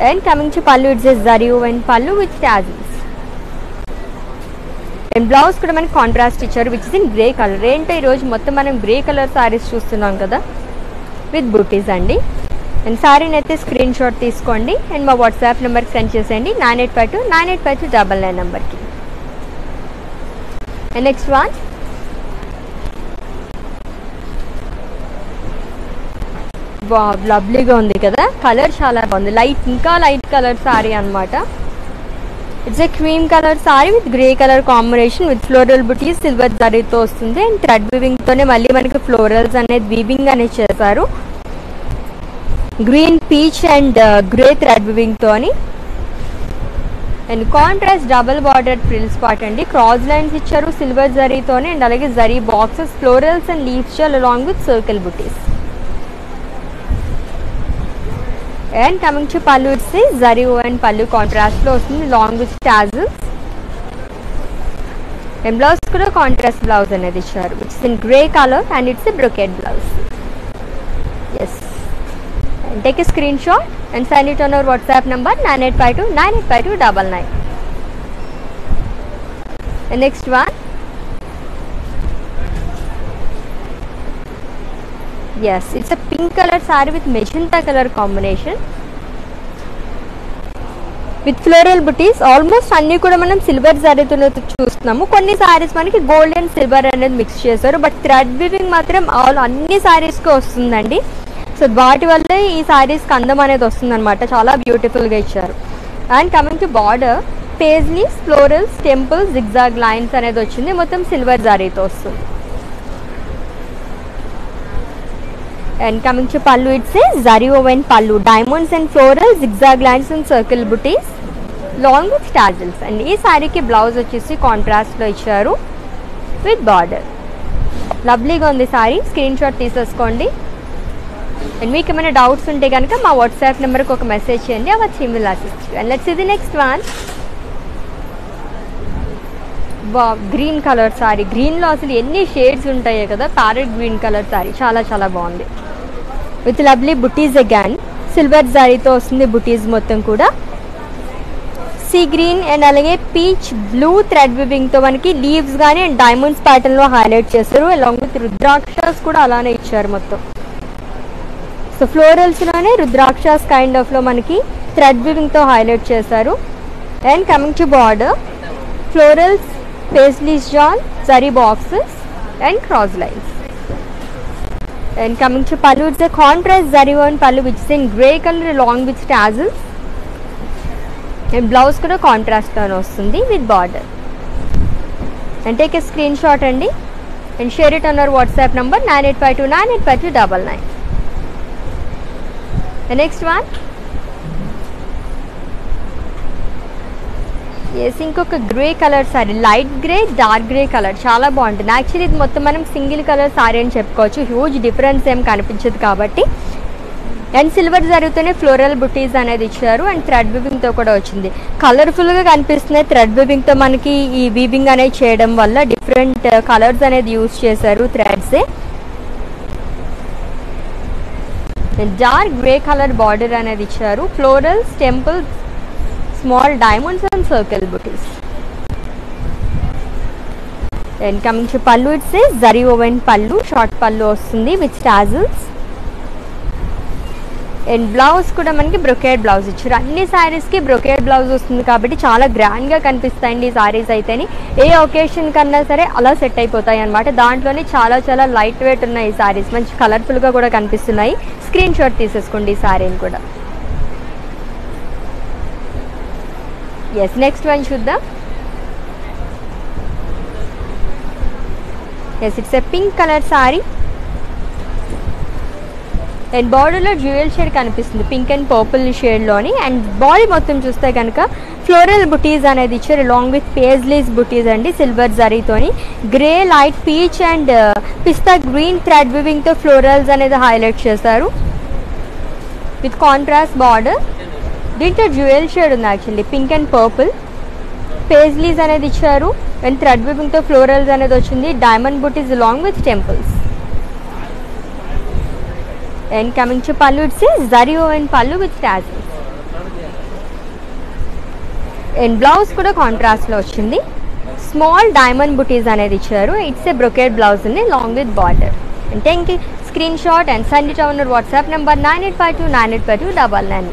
And coming to pallu, it's a zari woven pallu with tassels. And blouse కూడా మనకి కాంట్రాస్ట్ ఇచ్చారు which is in grey colour. ఏంటో ఈరోజు మొత్తం మనం grey colour saris చూస్తున్నాం కదా విత్ బూటీస్ అండి. అండ్ శారీని అయితే స్క్రీన్ షాట్ తీసుకోండి అండ్ మా వాట్సాప్ నెంబర్కి సెండ్ చేసేయండి, nine eight five two nine eight five two double nine నెంబర్కి. The next one. Wow, lovely ga undi kada. Color chala bagundi. Light inka light color saree anamata. It's a cream color saree with grey color combination with floral booties, silver zari tho ostundi. And thread weaving tone malli manaki florals aned weaving ane chesaru. Green, peach and uh, grey thread weaving tone. And contrast double bordered frills part and cross lines icharu silver zari tone and alage zari boxes, florals and leaves shell along with circle booties. And coming to pallu, it says zari and pallu contrast lo ostundi along with tassels. And blouse kuda contrast blouse anedi icharu, which is in grey color and it's a brocade blouse. Yes. And take a screenshot and send it on our WhatsApp number nine eight five two nine eight five two nine nine. The next one, yes, it's a pink color saree with magenta color combination with floral booties. Almost anni kuda manam silver saree tho chustunamu. Konni sarees manaki gold and silver anedi mix chesaru, but thread weaving matram all anni sarees ki ostundandi. So వాటి వల్లే ఈ సారీస్కి అందం అనేది వస్తుంది అనమాట, చాలా బ్యూటిఫుల్గా ఇచ్చారు. And coming to border, paisley florals temple zigzag lines అనేది వచ్చింది, మొత్తం సిల్వర్ జారీతో వస్తుంది. And coming to pallu, it's zari woven pallu, diamonds and floral zigzag lines and circle butis long with tassels. And ఈ సారీకి బ్లౌజ్ వచ్చేసి కాంట్రాస్ట్లో ఇచ్చారు విత్ బార్డర్. లవ్లీగా ఉంది సారీ, స్క్రీన్ షాట్ తీసేసుకోండి. And మీకు ఏమైనా డౌట్స్ ఉంటే కనుక మా వాట్సాప్ నెంబర్కి ఒక మెసేజ్ చేయండి, our team will assist you. And let's see the next one. వా గ్రీన్ కలర్ సారీ, గ్రీన్లో అసలు ఎన్ని షేడ్స్ ఉంటాయో కదా, ప్యారెట్ గ్రీన్ కలర్ సారీ చాలా చాలా బాగుంది. With lovely butis again, silver సారీతో వస్తుంది బుటీస్ మొత్తం కూడా. సీ గ్రీన్ అండ్ అలాగే పీచ్ బ్లూ థ్రెడ్ వివింగ్తో మనకి లీవ్స్ కానీ అండ్ డైమండ్స్ ప్యాటర్న్లో హైలైట్ చేస్తారు. అలాంగ్ విత్ రుద్రాక్షస్ కూడా అలానే ఇచ్చారు మొత్తం. సో ఫ్లోరల్స్లోనే రుద్రాక్షస్ కైండ్ ఆఫ్లో మనకి థ్రెడ్ వీవింగ్తో హైలైట్ చేశారు. And coming to border, florals paisleys జాన్ zari boxes and cross lines. And coming to pallu, it's a contrast zari and pallu which is in grey colour long with tassels. And blouse కూడా కాంట్రాస్ట్లోనే వస్తుంది with border. And take a screenshot అండి and share it on our WhatsApp number nine eight five two nine eight five two double nine. The next one, yes, ఇంకొక grey colour sari, light grey dark grey colour చాలా బాగుంటుంది. Actually ఇది మొత్తం మనం single colour sorry అని చెప్పుకోవచ్చు, huge difference ఏం కనిపించదు కాబట్టి. అండ్ సిల్వర్ జరుగుతూనే ఫ్లోరల్ బుటీస్ అనేది ఇచ్చారు అండ్ థ్రెడ్ వీవింగ్తో కూడా వచ్చింది. కలర్ఫుల్గా కనిపిస్తున్నాయి థ్రెడ్ వీవింగ్తో మనకి ఈ వీవింగ్ అనేది చేయడం వల్ల. డిఫరెంట్ కలర్స్ అనేది యూజ్ చేశారు థ్రెడ్సే. డార్క్ గ్రే కలర్ బార్డర్ అనేది ఇచ్చారు, florals temples small diamonds and circle buttis. And coming to pallu, it's a zari woven pallu, short pallu వస్తుంది విత్ టాజిల్స్. అండ్ బ్లౌజ్ కూడా మనకి బ్రొకేడ్ బ్లౌజ్ ఇచ్చారు. అన్ని శారీస్కి బ్రొకేడ్ బ్లౌజ్ వస్తుంది కాబట్టి చాలా గ్రాండ్గా కనిపిస్తాయండి ఈ శారీస్ అయితేనే. ఏ ఒకేషన్ కన్నా సరే అలా సెట్ అయిపోతాయి అనమాట. దాంట్లోనే చాలా చాలా లైట్ వెయిట్ ఉన్నాయి ఈ శారీస్, మంచి కలర్ఫుల్గా కూడా కనిపిస్తున్నాయి. స్క్రీన్ షాట్ తీసేసుకోండి ఈ శారీని కూడా. ఎస్, నెక్స్ట్ వన్ చూద్దాం. Yes, it's a pink colour sari and బార్డర్లో జ్యువెల్ షేడ్ కనిపిస్తుంది, పింక్ అండ్ పర్పుల్ షేడ్లోని. అండ్ బాడీ మొత్తం చూస్తే కనుక ఫ్లోరల్ బుటీస్ అనేది ఇచ్చారు లాంగ్ విత్ పేజ్లీస్ బుటీస్ అండి, సిల్వర్ జరీతోని. Grey light peach and pista green thread వివింగ్తో ఫ్లోరల్స్ అనేది హైలైట్ చేశారు విత్ కాంట్రాస్ట్ బార్డర్. దీంట్లో జ్యువెల్ షేడ్ ఉంది actually, pink and purple. Paisleys అనేది ఇచ్చారు అండ్ థ్రెడ్ వివింగ్తో ఫ్లోరల్స్ అనేది వచ్చింది, diamond butis long with temples. And coming to pallu, it says zari and pallu with tassels. And blouse kuda contrast lo ochindi, small diamond booties anedi icharu. It's a brocade blouse and long with border. And take a screenshot and send it on our WhatsApp number nine eight five two nine eight five two double nine.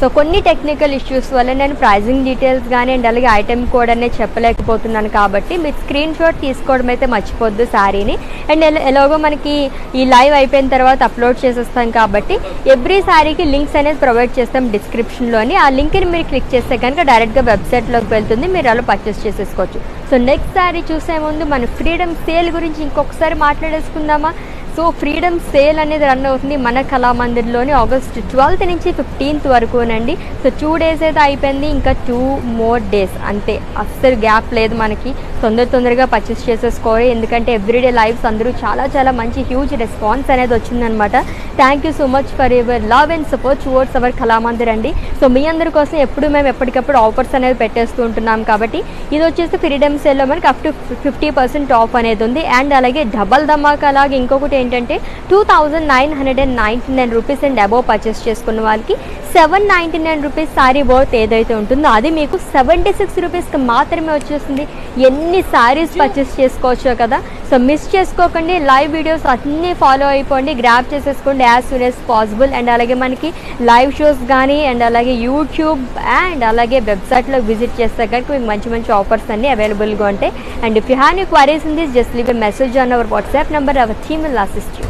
So కొన్ని technical issues వల్ల నేను pricing details గాని and అలాగే item code అనేది చెప్పలేకపోతున్నాను కాబట్టి మీరు screen shot తీసుకోవడం అయితే మర్చిపోద్దు సారీని. అండ్ ఎలాగో మనకి ఈ లైవ్ అయిపోయిన తర్వాత అప్లోడ్ చేసేస్తాం కాబట్టి ఎవ్రీ సారీకి లింక్స్ అనేది ప్రొవైడ్ చేస్తాం డిస్క్రిప్షన్లోని. ఆ లింక్ని మీరు క్లిక్ చేస్తే కనుక డైరెక్ట్గా వెబ్సైట్లోకి వెళ్తుంది, మీరు అలా పర్చేస్ చేసేసుకోవచ్చు. సో నెక్స్ట్ సారీ చూసే ముందు మన ఫ్రీడమ్ సేల్ గురించి ఇంకొకసారి మాట్లాడేసుకుందామా. సో ఫ్రీడమ్ సేల్ అనేది రన్ అవుతుంది మన కళామందిర్లోని ఆగస్ట్ ట్వెల్త్ నుంచి ఫిఫ్టీన్త్ వరకునండి. సో టూ డేస్ అయితే అయిపోయింది, ఇంకా టూ మోర్ డేస్ అంతే, అస్సలు గ్యాప్ లేదు మనకి. తొందర తొందరగా పర్చేస్ చేసేసుకోవాలి ఎందుకంటే ఎవ్రీడే లైవ్స్ అందరూ చాలా చాలా మంచి హ్యూజ్ రెస్పాన్స్ అనేది వచ్చిందనమాట. Thank you so much for your love and support towards our Kalamandir అండి. సో మీ అందరి కోసం ఎప్పుడు మేము ఎప్పటికప్పుడు ఆఫర్స్ అనేది పెట్టేస్తూ ఉంటున్నాం కాబట్టి ఇది వచ్చేసి ఫ్రీడమ్ సేల్లో మనకి up to fifty percent off అనేది ఉంది. అండ్ అలాగే డబల్ ధమాకా అలాగే ఇంకొకటి ఏంటంటే two thousand nine hundred and ninety nine rupees and above purchase చేసుకున్న వాళ్ళకి seven ninety nine rupees sari worth ఏదైతే ఉంటుందో అది మీకు సెవెంటీ సిక్స్ రూపీస్కి మాత్రమే వచ్చేస్తుంది. ఎన్ని శారీస్ పర్చేస్ చేసుకోవచ్చో కదా, సో మిస్ చేసుకోకండి. లైవ్ వీడియోస్ అన్నీ ఫాలో అయిపోండి, గ్రాప్ చేసేసుకోండి as soon as possible. And అలాగే మనకి లైవ్ షోస్ కానీ అండ్ అలాగే యూట్యూబ్ అండ్ అలాగే వెబ్సైట్లో విజిట్ చేస్తే కనుక మీకు మంచి మంచి ఆఫర్స్ అన్నీ అవైలబుల్గా ఉంటాయి. And if you have any queries in this just leave a message on our WhatsApp number, our team will assist you.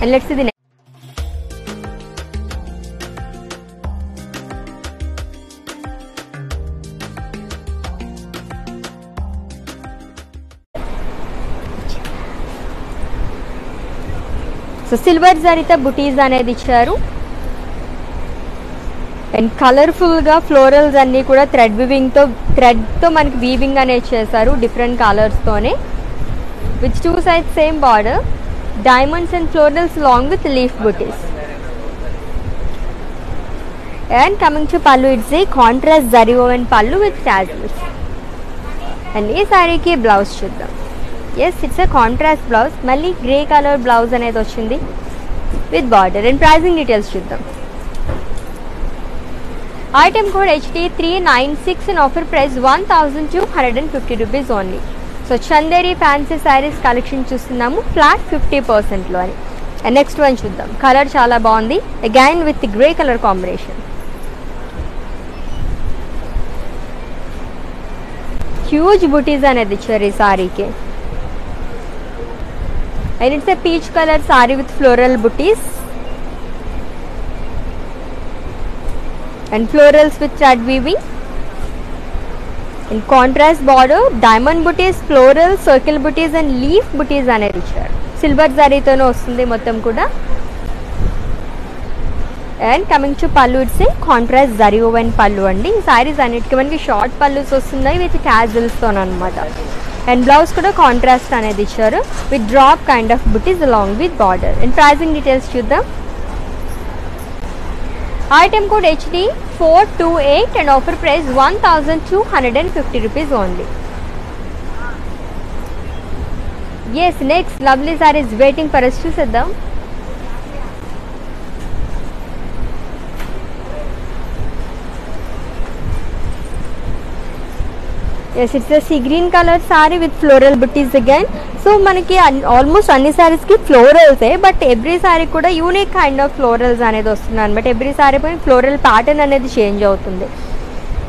And let's see the so silver జరీతో బుటీస్ అనేది ఇచ్చారు అండ్ కలర్ఫుల్గా ఫ్లోరల్స్ అన్నీ కూడా థ్రెడ్ వీవింగ్తో థ్రెడ్తో మనకి వీవింగ్ అనేది చేశారు డిఫరెంట్ కలర్స్తోనే. With two side same border, diamonds and florals long with leaf buttis. And coming to pallu, it's a contrast zari woven pallu with tassels. And ఈ సారీకి బ్లౌజ్ చూద్దాం. Yes, it's a contrast blouse, మళ్ళీ గ్రే కలర్ బ్లౌజ్ అనేది వచ్చింది with border. And pricing details చూద్దాం. Item code HD three nine six and offer price one thousand two hundred and fifty rupees only. So Chanderi fancy saris collection చూస్తున్నాము flat fifty పర్సెంట్లో అని. And next one చూద్దాం, colour చాలా బాగుంది again with grey colour combination. Huge butis అనేది ఇచ్చారు ఈ సారీకి. And it's a peach colour sorry with floral buttis and florals with thread weaving. And contrast border, diamond butis, floral, circle buttis and leaf butis అనేది ఇచ్చారు. Silver జరీతోనే వస్తుంది మొత్తం కూడా. And coming to pallu, it's a contrast zari woven పళ్ళు అండి. ఈ సారీస్ అన్నిటికీ మనకి షార్ట్ పళ్ళుస్ వస్తున్నాయి విత్ క్యాజువల్స్తో అనమాట. అండ్ బ్లౌజ్ కూడా కాంట్రాస్ట్ అనేది ఇచ్చారు with drop kind of butis along with border. And pricing details చూద్దాం. Item code HD four two eight and offer price one thousand two hundred and fifty rupees only. Yes, next lovely saris waiting for us. చూసేద్దాం. Yes, it's a sea green colour sorry with floral butis again. So మనకి almost అన్ని సారీస్కి ఫ్లోరల్సే, but every sari కూడా unique kind of florals అనేది వస్తుంది అనమాట. Every sorry పైన ఫ్లోరల్ ప్యాటర్న్ అనేది చేంజ్ అవుతుంది.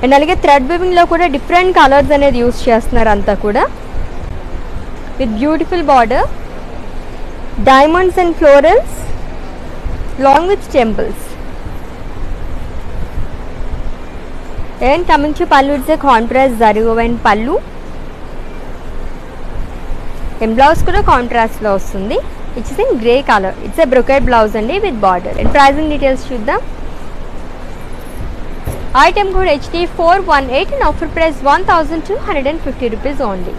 అండ్ అలాగే థ్రెడ్ వీవింగ్లో కూడా డిఫరెంట్ కలర్స్ అనేది యూజ్ చేస్తున్నారు అంతా కూడా with beautiful border, diamonds and florals long with temples. And coming to pallu, it's a contrast zari woven pallu. And blouse కూడా కాంట్రాస్ట్లో వస్తుంది. It's in grey colour, it's a brocade blouse అండి with border. And pricing details చూద్దాం. Item code HD four one eight and offer price one thousand two hundred and fifty rupees only.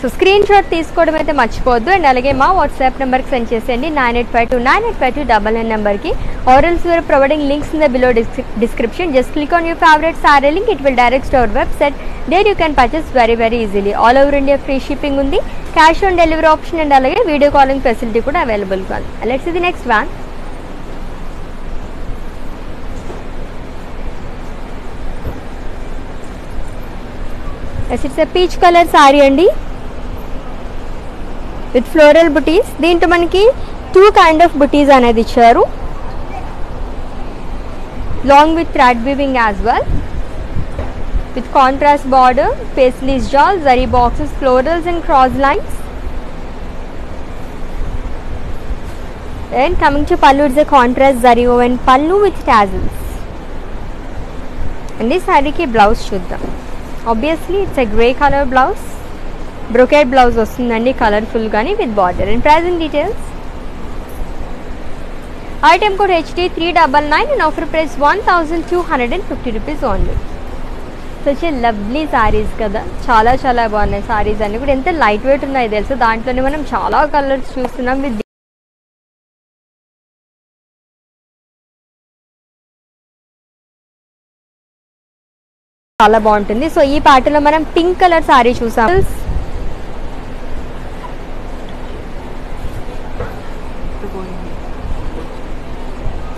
So screenshot తీసుకోవడం అయితే మర్చిపోవద్దు. And అలాగే మా WhatsApp నెంబర్కి send చేసేయండి nine eight five two nine eight five two double nine నెంబర్కి. ఆర్ఎల్స్ we're providing links in the below description. Just click on your favourite sari link, it will direct to our website. There you can purchase very very easily. All over India free shipping ఉంది, cash on delivery option and అలాగే video calling facility కూడా available కాదు. Let's ఇది next one. It's a peach colour sorry అండి with floral butis. దీంట్లో మనకి two kind of బుటీస్ అనేది ఇచ్చారు. along with thread weaving as well, with contrast border, paisley shawl, zari boxes, florals and cross lines. And coming to pallu, it's a contrast zari woven pallu with tassels. And this saree ki blouse chuddam. Obviously it's a grey color blouse, brocade blouse ostundandi, colorful gani with border. And pricing details, item code H D three nine nine and offer price one thousand two hundred fifty rupees only. Such a lovely sarees kada, chala chala baagunnai sarees anni kuda, enta light weight unnai telusa, dantlone manam chala colors chustunnam with చాలా బాగుంటుంది. So ఈ పార్టీలో మనం pink colour sari చూసాం.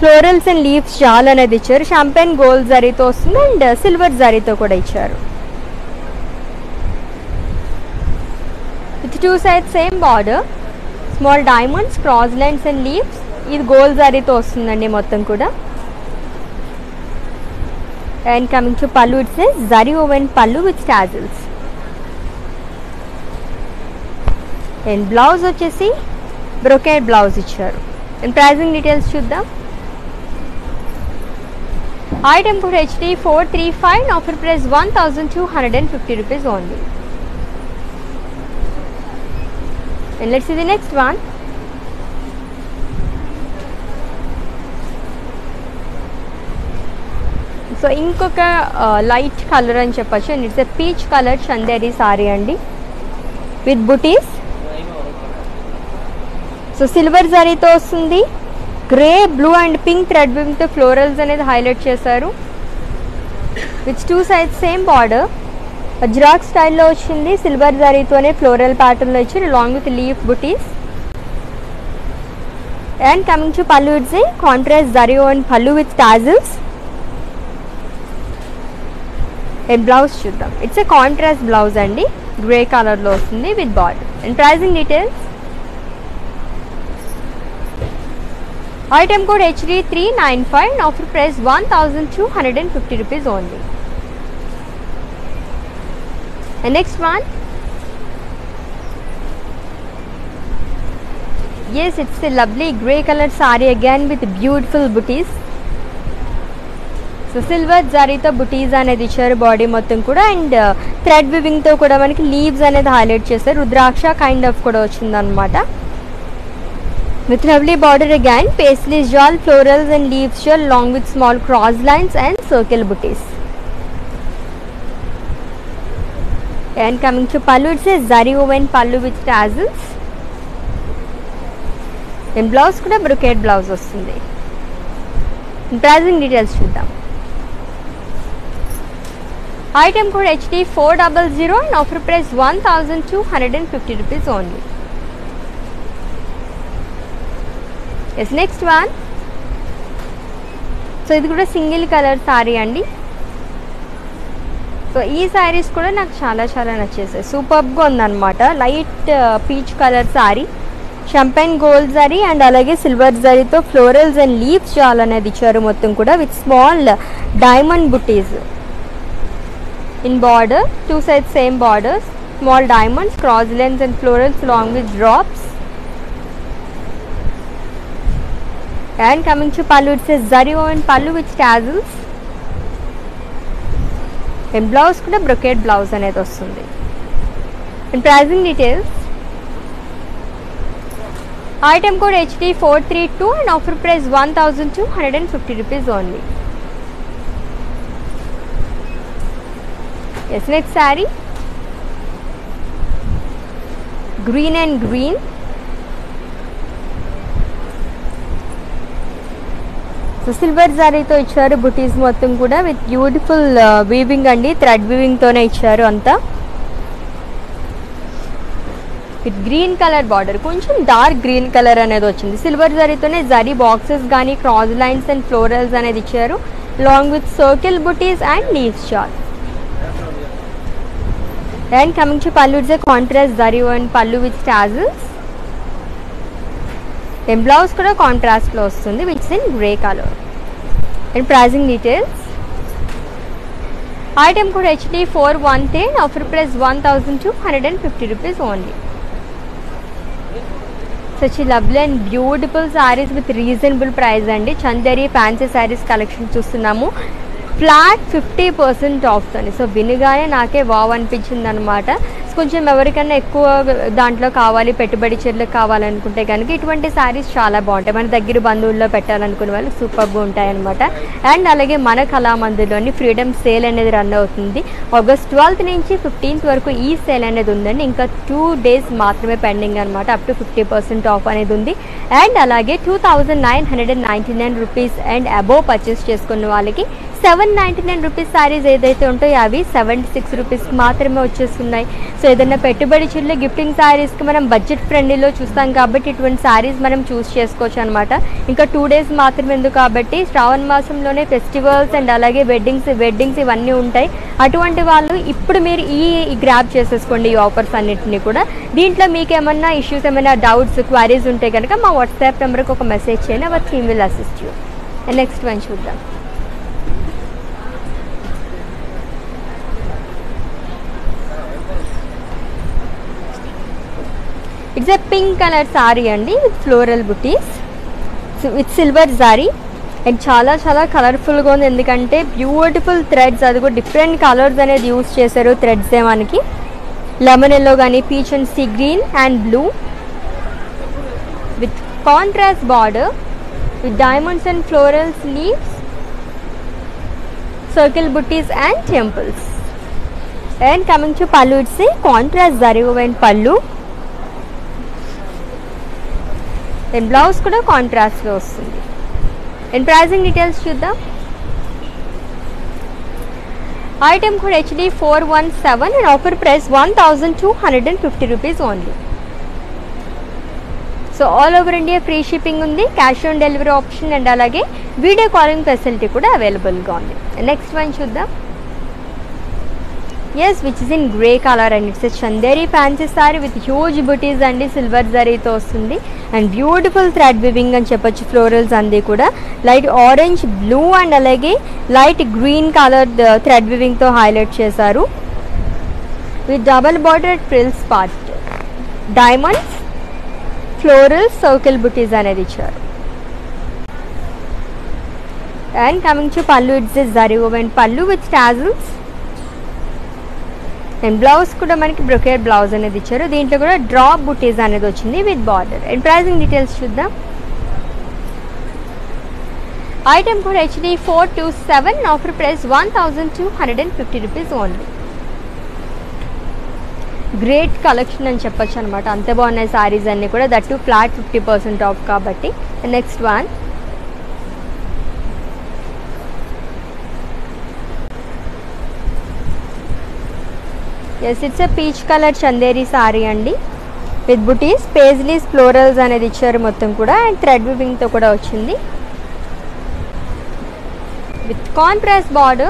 Florals and leaves shawl అనేది ఇచ్చారు. Champagne gold జరీతో వస్తుంది అండ్ సిల్వర్ జరీతో కూడా ఇచ్చారు. With two side same border, small diamonds, cross lines and leaves. ఇది గోల్డ్ జరీతో వస్తుందండి మొత్తం కూడా. And coming to pallu, it says zari woven pallu with tassels. And blouse vachesi brocade blouse icharu. And pricing details chuddam. Item code H D four three five, offer price one thousand two hundred fifty rupees only. And let's see the next one. So ఇంకొక light colour అని చెప్పచ్చు. And it's a peach colour Chanderi sari అండి with butis. So silver జరీతో వస్తుంది. Grey, blue and pink thread వింగ్తో florals అనేది highlight చేశారు. With two side same border, వజ్రాక్ స్టైల్లో వచ్చింది. సిల్వర్ జరీతోనే ఫ్లోరల్ ప్యాటర్న్లో ఇచ్చారు long with leaf buttis. And coming to pallu, it's contrast zari and pallu with tassels. A blouse చూద్దాం. ఇట్స్ ఏ కాంట్రాస్ట్ బ్లౌజ్ అండి, గ్రే కలర్లో వస్తుంది with border. And pricing details, item code H D three nine five and offer price one thousand two hundred fifty rupees only. And next one, yes, it's a lovely grey color saree again with beautiful booties. So silver జారీతో బుటీస్ అనేది ఇచ్చారు body మొత్తం కూడా. And thread వివింగ్తో కూడా మనకి leaves అనేది highlight చేస్తారు. రుద్రాక్ష కైండ్ ఆఫ్ కూడా వచ్చిందనమాట. With lovely border again, paisley జాల్, ఫ్లోరల్స్ అండ్ లీవ్స్ జాల్ long with small cross lines and circle buttis. And coming to pallu, it's a zari woven pallu with tassels. And blouse కూడా బ్రొకెట్ బ్లౌజ్ వస్తుంది. Pricing details చూద్దాం. Item code H D four zero zero and offer price one thousand two hundred fifty rupees only. Yes, next one. So ఇది కూడా single colour sorry అండి. So ఈ సారీస్ కూడా నాకు చాలా చాలా నచ్చేసాయి. సూపర్గా ఉందన్నమాట. Light peach colour sari, champagne gold zari and అలాగే సిల్వర్ జరీతో ఫ్లోరల్స్ అండ్ లీవ్స్ చాలా అనేది ఇచ్చారు మొత్తం కూడా. With small diamond buttis in border, two sides same borders, small diamonds, cross lines and florals along with drops. And coming to pallu, it says zari woven pallu with tassels. And blouse kuda brocade blouse anedi ostundi. And pricing details, item code H D four three two and offer price one thousand two hundred fifty rupees only. Yes, next saree, green and green. So silver saree తో ఇచ్చారు బుటీస్ మొత్తం కూడా. With beautiful weaving అండి, thread weaving తోనే ఇచ్చారు అంతా. With green colour border, కొంచెం dark green colour అనేది వచ్చింది. సిల్వర్ సారీతోనే జరీ బాక్సెస్ కానీ క్రాస్ లైన్స్ అండ్ ఫ్లోరల్స్ అనేది ఇచ్చారు long with circle buttis and leaves షాల్. Then coming to pallu, it's a contrast zari woven pallu with tassels. Then blouse kuda contrast lo ostundi, which is in grey color. and pricing details. Item code H D four one three, offer price one thousand two hundred fifty rupees only. Such a lovely and beautiful sarees with reasonable price and Chanderi fancy sarees collection chustunamu. Flat fifty percent off అని so వినగానే నాకే wow అనిపించింది అనమాట. కొంచెం ఎవరికైనా ఎక్కువ దాంట్లో కావాలి, పెట్టుబడి చీరలకు కావాలనుకుంటే కనుక ఇటువంటి శారీస్ చాలా బాగుంటాయి. మన దగ్గర బంధువుల్లో పెట్టాలనుకునే వాళ్ళు సూపర్గా ఉంటాయన్నమాట. అండ్ అలాగే మన కళామందిర్లోని ఫ్రీడమ్ సేల్ అనేది రన్ అవుతుంది. ఆగస్ట్ ట్వెల్త్ నుంచి ఫిఫ్టీన్త్ వరకు ఈ సేల్ అనేది ఉందండి. ఇంకా టూ డేస్ మాత్రమే పెండింగ్ అనమాట. Up to fifty percent off అనేది ఉంది. అండ్ అలాగే two thousand nine hundred ninety nine rupees and above purchase చేసుకున్న వాళ్ళకి seven ninety nine rupees saris ఏదైతే ఉంటాయో అవి సెవెంటీ సిక్స్ రూపీస్కి మాత్రమే వచ్చేస్తున్నాయి. సో ఏదైనా పెట్టుబడి చిల్లు గిఫ్టింగ్ శారీస్కి మనం బడ్జెట్ ఫ్రెండ్లీలో చూస్తాం కాబట్టి ఇటువంటి శారీస్ మనం చూస్ చేసుకోవచ్చు అనమాట. ఇంకా టూ డేస్ మాత్రమే ఎందుకు కాబట్టి శ్రావణ మాసంలోనే ఫెస్టివల్స్ అండ్ అలాగే వెడ్డింగ్స్ వెడ్డింగ్స్ ఇవన్నీ ఉంటాయి. అటువంటి వాళ్ళు ఇప్పుడు మీరు ఈ గ్రాబ్ చేసేసుకోండి ఈ ఆఫర్స్ అన్నింటినీ కూడా. దీంట్లో మీకు ఏమన్నా ఇష్యూస్, ఏమైనా డౌట్స్, క్వరీస్ ఉంటే కనుక మా వాట్సాప్ నెంబర్కి ఒక మెసేజ్ చేయండి. Our team will assist you. Next one చూద్దాం. It's a pink colour sorry అండి with floral butis with silver zari and చాలా చాలా కలర్ఫుల్గా ఉంది. ఎందుకంటే బ్యూటిఫుల్ థ్రెడ్స్, అది కూడా డిఫరెంట్ కలర్స్ అనేది యూజ్ చేశారు. థ్రెడ్స్ ఏ మనకి లెమన్ ఎల్లో కానీ peach and sea green and blue with contrast border with diamonds and florals leaves circle buttis and temples. And coming to pallu, it's a contrast sorry and pallu and blouse కూడా కాంట్రాస్ట్లో వస్తుంది. And pricing details చూద్దాం. Item కూడా HD four one seven and offer price one thousand two hundred and fifty rupees only. So all over India free shipping ఉంది, cash on delivery option and అలాగే video calling facility కూడా అవైలబుల్గా ఉంది. Next one చూద్దాం. yes which is in grey color and it's a chanderi fancy saree with huge booties and silver zari tho ostundi and beautiful thread weaving ani chepachu. florals andi kuda light orange blue and alage light green color thread weaving tho highlight chesaru with double bordered frills part diamonds floral circle booties anedi icharu. and coming to pallu, it's a zari woven pallu with tassels and blouse కూడా మనకి brocade blouse అనేది ఇచ్చారు. దీంట్లో కూడా drop బుటీస్ అనేది వచ్చింది with border. And pricing details చూద్దాం. Item కూడా HD four two seven offer price one thousand two hundred and fifty rupees only. Great collection అని చెప్పచ్చు అనమాట. అంత బాగున్నాయి సారీస్ అన్నీ కూడా, that to flat fifty percent off కాబట్టి. Next one yes it's a peach color chanderi saree andi with booties paisleys florals anedi icharu mottham kuda and thread weaving tho kuda ochindi with contrast border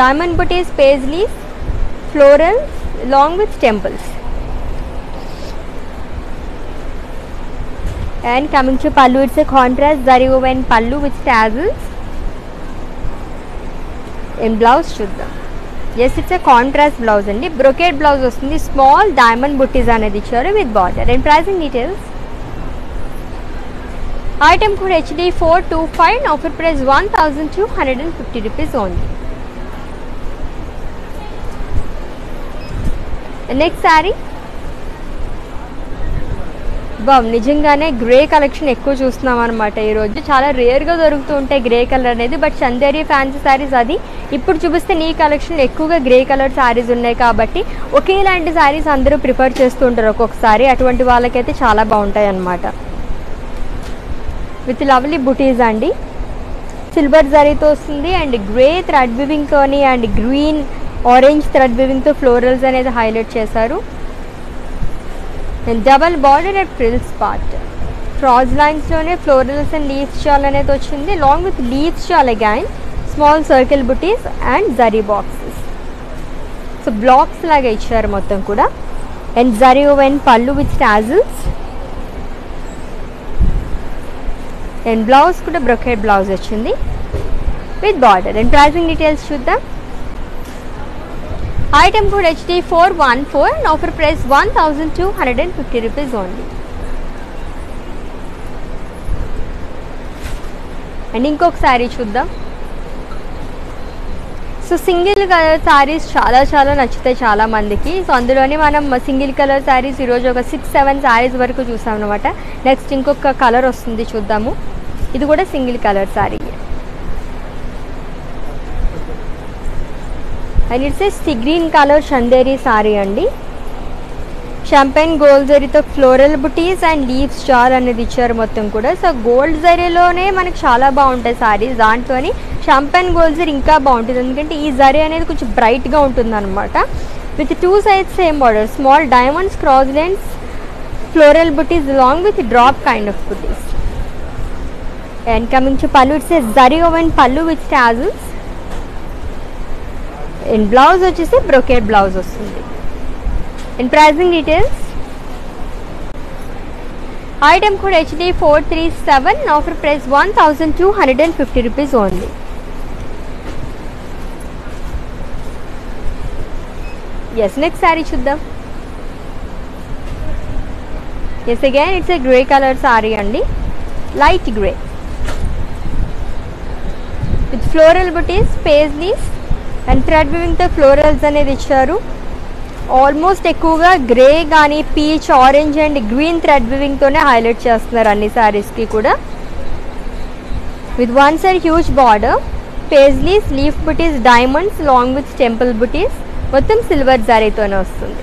diamond booties paisleys florals along with temples. and coming to pallu, it's a contrast zari woven pallu with tassels and blouse chuddam. Yes it's a contrast blouse అండి, brocade blouse వస్తుంది. Small diamond బుట్టీస్ అనేది ఇచ్చారు with border. And pricing details. Item కూడా HD four two five offer price one thousand two hundred and fifty rupees only. Next sari బాబు నిజంగానే grey collection ఎక్కువ చూస్తున్నాం అనమాట. ఈరోజు చాలా రేర్గా దొరుకుతూ ఉంటాయి గ్రే కలర్ అనేది, బట్ చందేరి ఫ్యాన్సీ శారీస్ అది ఇప్పుడు చూపిస్తే నీ కలెక్షన్లో ఎక్కువగా గ్రే కలర్ శారీస్ ఉన్నాయి కాబట్టి ఒకేలాంటి శారీస్ అందరూ ప్రిఫర్ చేస్తూ ఉంటారు ఒక్కొక్కసారి. అటువంటి వాళ్ళకైతే చాలా బాగుంటాయి అన్నమాట. విత్ లవ్లీ బుటీస్ అండి, సిల్వర్ జరీతో వస్తుంది అండ్ గ్రే థ్రెడ్ వివింగ్తోని అండ్ గ్రీన్ ఆరెంజ్ థ్రెడ్ వివింగ్తో ఫ్లోరల్స్ అనేది హైలైట్ చేశారు. Double border and frills part, cross లైన్స్లోనే ఫ్లోరల్స్ అండ్ లీవ్స్ షాల్ అనేది వచ్చింది. Long with leaves shawl again small circle buttis and zari boxes. So blocks లాగా ఇచ్చారు మొత్తం కూడా. And zari woven pallu with tassels and blouse కూడా బ్రొకెట్ బ్లౌజ్ వచ్చింది. with border. And pricing details chuddam. Item code H D four one four and offer price one thousand two hundred fifty rupees only. And inkok saree chuddam. So single colour saris చాలా చాలా నచ్చుతాయి చాలా మందికి. So అందులోనే మనం single colour saris ఈరోజు ఒక six seven saris వరకు చూసాం అనమాట. నెక్స్ట్ ఇంకొక కలర్ వస్తుంది చూద్దాము. ఇది కూడా single colour sari and it's sea green colour Chanderi sari అండి. షాంపెన్ గోల్డ్ జరీతో floral buttis and leaves star అనేది ఇచ్చారు మొత్తం కూడా. సో గోల్డ్ జరీలోనే మనకు చాలా బాగుంటాయి శారీస్, దాంతో షాంపెన్ గోల్డ్ జరీ ఇంకా బాగుంటుంది ఎందుకంటే ఈ జరీ అనేది కొంచెం బ్రైట్గా ఉంటుంది అనమాట. With two size same border, small diamonds, cross lines, floral buttis long with drop kind of buttis. And coming to pallu, it's zari woven pallu with tassels. And blouse వచ్చేసి బ్రోకెట్ బ్లౌజ్ వస్తుంది. In pricing details, item code H D four three seven, offer price one thousand two hundred fifty rupees only. Yes, next saree chuddam. Yes, again it's a grey color saree andi, light grey with floral booties, paisleys and thread weaving tho florals anedi icharu. Almost ఎక్కువగా grey కానీ peach, orange and green thread వివింగ్తోనే highlight చేస్తున్నారు అన్ని శారీస్కి కూడా. With one side huge border, paisleys, leaf buttis, diamonds long with temple బుటీస్, మొత్తం silver జరీతోనే వస్తుంది.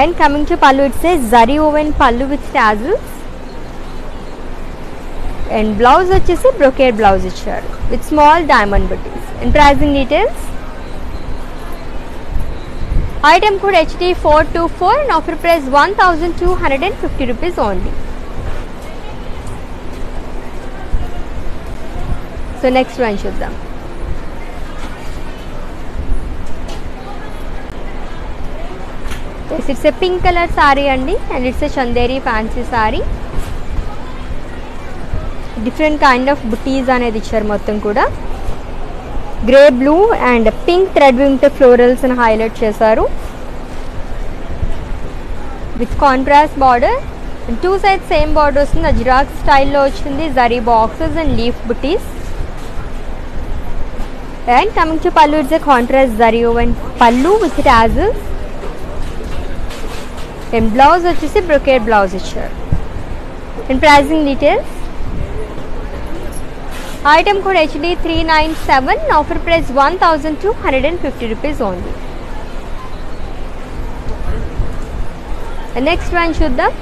And coming to pallu, it's a zari woven pallu with tassels. And blouse వచ్చేసి బ్రోకేట్ బ్లౌజ్ ఇచ్చారు with small diamond buttis. And pricing details, item code H D four two four and offer price one thousand two hundred fifty rupees only. So next one chuddam. Yes, it's a pink color saree andi and it's a Chanderi fancy saree. Different kind of booties anedi icharu mottham kuda. Grey, blue and pink thread వింగ్తో florals అని highlight చేశారు. With contrast border, two sides same border వస్తుంది. అజ్రాక్ స్టైల్లో వచ్చింది, zari boxes and leaf buttis. And coming to pallu, it's a contrast zari woven pallu with tassels. And blouse వచ్చేసి brocade blouse ఇచ్చారు. And pricing details, item code H D three nine seven, offer price one thousand two hundred fifty rupees only. The next one chuddam.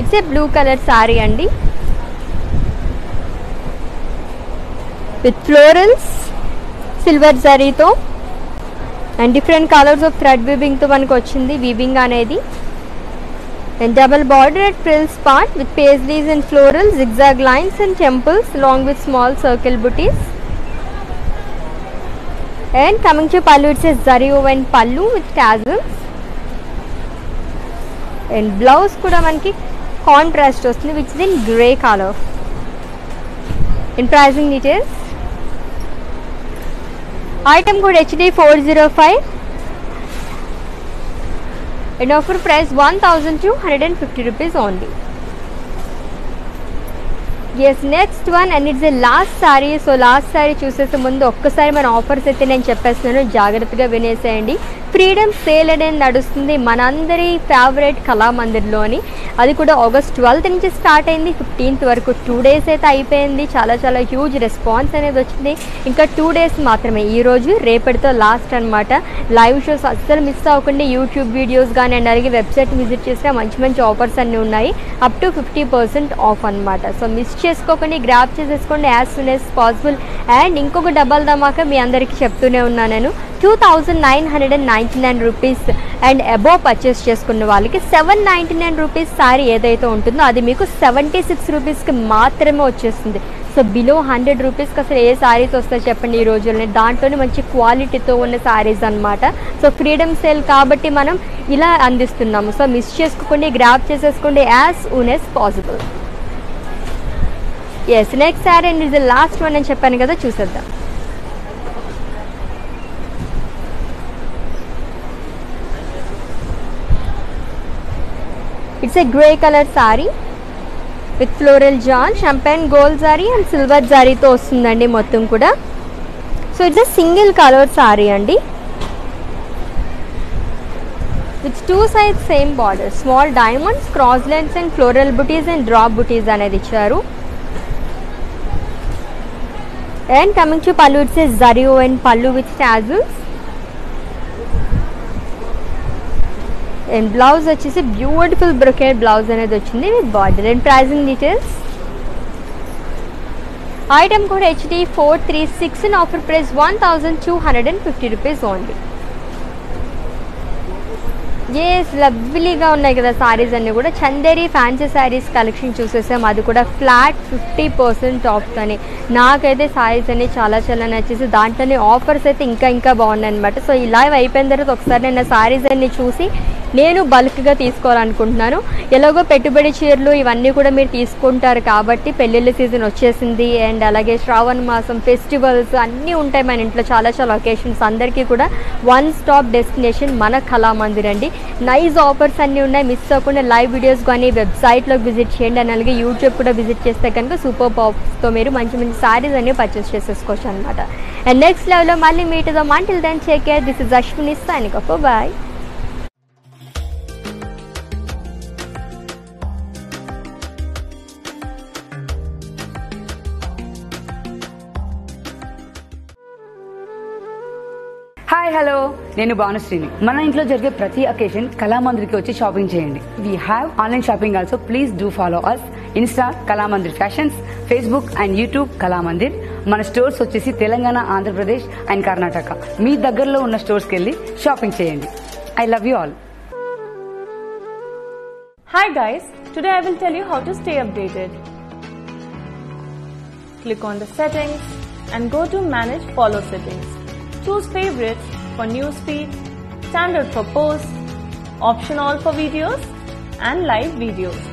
It's a blue color saree andi with florals, silver zari tho and different colors of thread weaving tho manaku ochindi weaving anedi. And double bordered frills part with paisleys and florals, zigzag lines and temples along with small circle booties. And coming to pallu, it says zari woven pallu with tassels. And blouse kuda manki contrast vasthundi which is in grey color. In pricing details, item code H D four zero five. And offer price one thousand two hundred fifty rupees only. Yes, next one and it's the last saree. So last saree చూసేసే ముందు ఒక్కసారి మన offers అయితే నేను చెప్పేస్తున్నాను, జాగ్రత్తగా వినేసేయండి. Freedom sale అనేది నడుస్తుంది మనందరి ఫేవరెట్ కళామందిర్లోని. అది కూడా ఆగస్ట్ ట్వెల్త్ నుంచి స్టార్ట్ అయింది, ఫిఫ్టీన్త్ వరకు టూ డేస్ అయితే అయిపోయింది. చాలా చాలా హ్యూజ్ రెస్పాన్స్ అనేది వచ్చింది. ఇంకా టూ డేస్ మాత్రమే, ఈరోజు రేపటితో లాస్ట్ అనమాట. లైవ్ షోస్ అస్సలు మిస్ అవ్వకుండా యూట్యూబ్ వీడియోస్ కానీ అండ్ అలాగే వెబ్సైట్ విజిట్ చేసినా మంచి మంచి ఆఫర్స్ అన్నీ ఉన్నాయి. Up to fifty percent off అనమాట. సో మిస్ చేసుకోకండి, గ్రాప్ చేసేసుకోండి as soon as possible. And ఇంకొక డబల్ ధమాకా మీ అందరికీ చెప్తూనే ఉన్నా నేను, two thousand nine hundred and ninety nine rupees and above purchase చేసుకున్న వాళ్ళకి seven ninety nine rupees sari ఏదైతే ఉంటుందో అది మీకు సెవెంటీ సిక్స్ రూపీస్కి మాత్రమే వచ్చేస్తుంది. సో బిలో హండ్రెడ్ రూపీస్కి అసలు ఏ శారీస్ వస్తాయి చెప్పండి ఈ రోజుల్ని. దాంట్లోనే మంచి క్వాలిటీతో ఉన్న శారీస్ అనమాట. సో ఫ్రీడమ్ సేల్ కాబట్టి మనం ఇలా అందిస్తున్నాము. సో మిస్ చేసుకోండి, గ్రాప్ చేసేసుకోండి as soon as possible. Yes, next sari and ఇది లాస్ట్ వన్ అని చెప్పాను కదా, చూసేద్దాం. It's a grey colour sari with floral जाल champagne gold zari and silver zari तो वस्तुंदी मोत्तम कूडा. So it's a single colour sari अंडी with two side same border small diamonds cross lines and floral booties and drop booties अनेदी इच्चारू. And coming to pallu it's a जरियो and pallu with tassels and blouse వచ్చేసి beautiful brocade blouse అనేది వచ్చింది with border. And pricing details item code H D four three six and offer price one thousand two hundred fifty rupees only. yes, లవ్లీగా ఉన్నాయి కదా సారీస్ అన్నీ కూడా. Chanderi fancy saris collection చూసేసాం, అది కూడా ఫ్లాట్ ఫిఫ్టీ పర్సెంట్ ఆఫ్తోని. నాకైతే సారీస్ అన్నీ చాలా చాలా నచ్చేసి దాంట్లోనే ఆఫర్స్ అయితే ఇంకా ఇంకా బాగున్నాయి అనమాట. సో ఈ లైవ్ అయిపోయిన తర్వాత ఒకసారి నేను సారీస్ అన్నీ చూసి నేను బల్క్గా తీసుకోవాలనుకుంటున్నాను. ఎలాగో పెట్టుబడి చీరలు ఇవన్నీ కూడా మీరు తీసుకుంటారు కాబట్టి, పెళ్ళిళ్ళ సీజన్ వచ్చేసింది అండ్ అలాగే శ్రావణ మాసం ఫెస్టివల్స్ అన్నీ ఉంటాయి మన ఇంట్లో, చాలా చాలా ఒకేషన్స్. అందరికీ కూడా వన్ స్టాప్ డెస్టినేషన్ మన కళామందిర్ అండి. నైస్ ఆఫర్స్ అన్నీ ఉన్నాయి, మిస్ అవ్వకుండా లైవ్ వీడియోస్ కానీ వెబ్సైట్లోకి విజిట్ చేయండి అండ్ అలాగే యూట్యూబ్ కూడా విజిట్ చేస్తే కనుక సూపర్ ఆఫర్స్తో మీరు మంచి మంచి శారీస్ అన్నీ పర్చేస్ చేసేసుకోవచ్చు అనమాట. అండ్ నెక్స్ట్ లైవ్లో మళ్ళీ మీట్ అవుదాం. Until then take care. This is Ashwini signing off. Bye. Hello, నేను భానుశ్రీని. మన ఇంట్లో జరిగే ప్రతి అకేషన్ కళామందిర్కి వచ్చి షాపింగ్ చేయండి. We have online shopping also. Please do follow us Insta Kalamandir fashions, Facebook and YouTube Kalamandir. మన స్టోర్స్ వచ్చేసి తెలంగాణ, ఆంధ్రప్రదేశ్ అండ్ కర్ణాటక. మీ దగ్గరలో ఉన్న స్టోర్స్కి వెళ్ళి షాపింగ్ చేయండి. I love you all. Hi guys, today I will tell you how to stay updated. Click on the settings and go to manage follow settings. Choose favorites for newsfeed, standard for posts, optional for videos and live videos.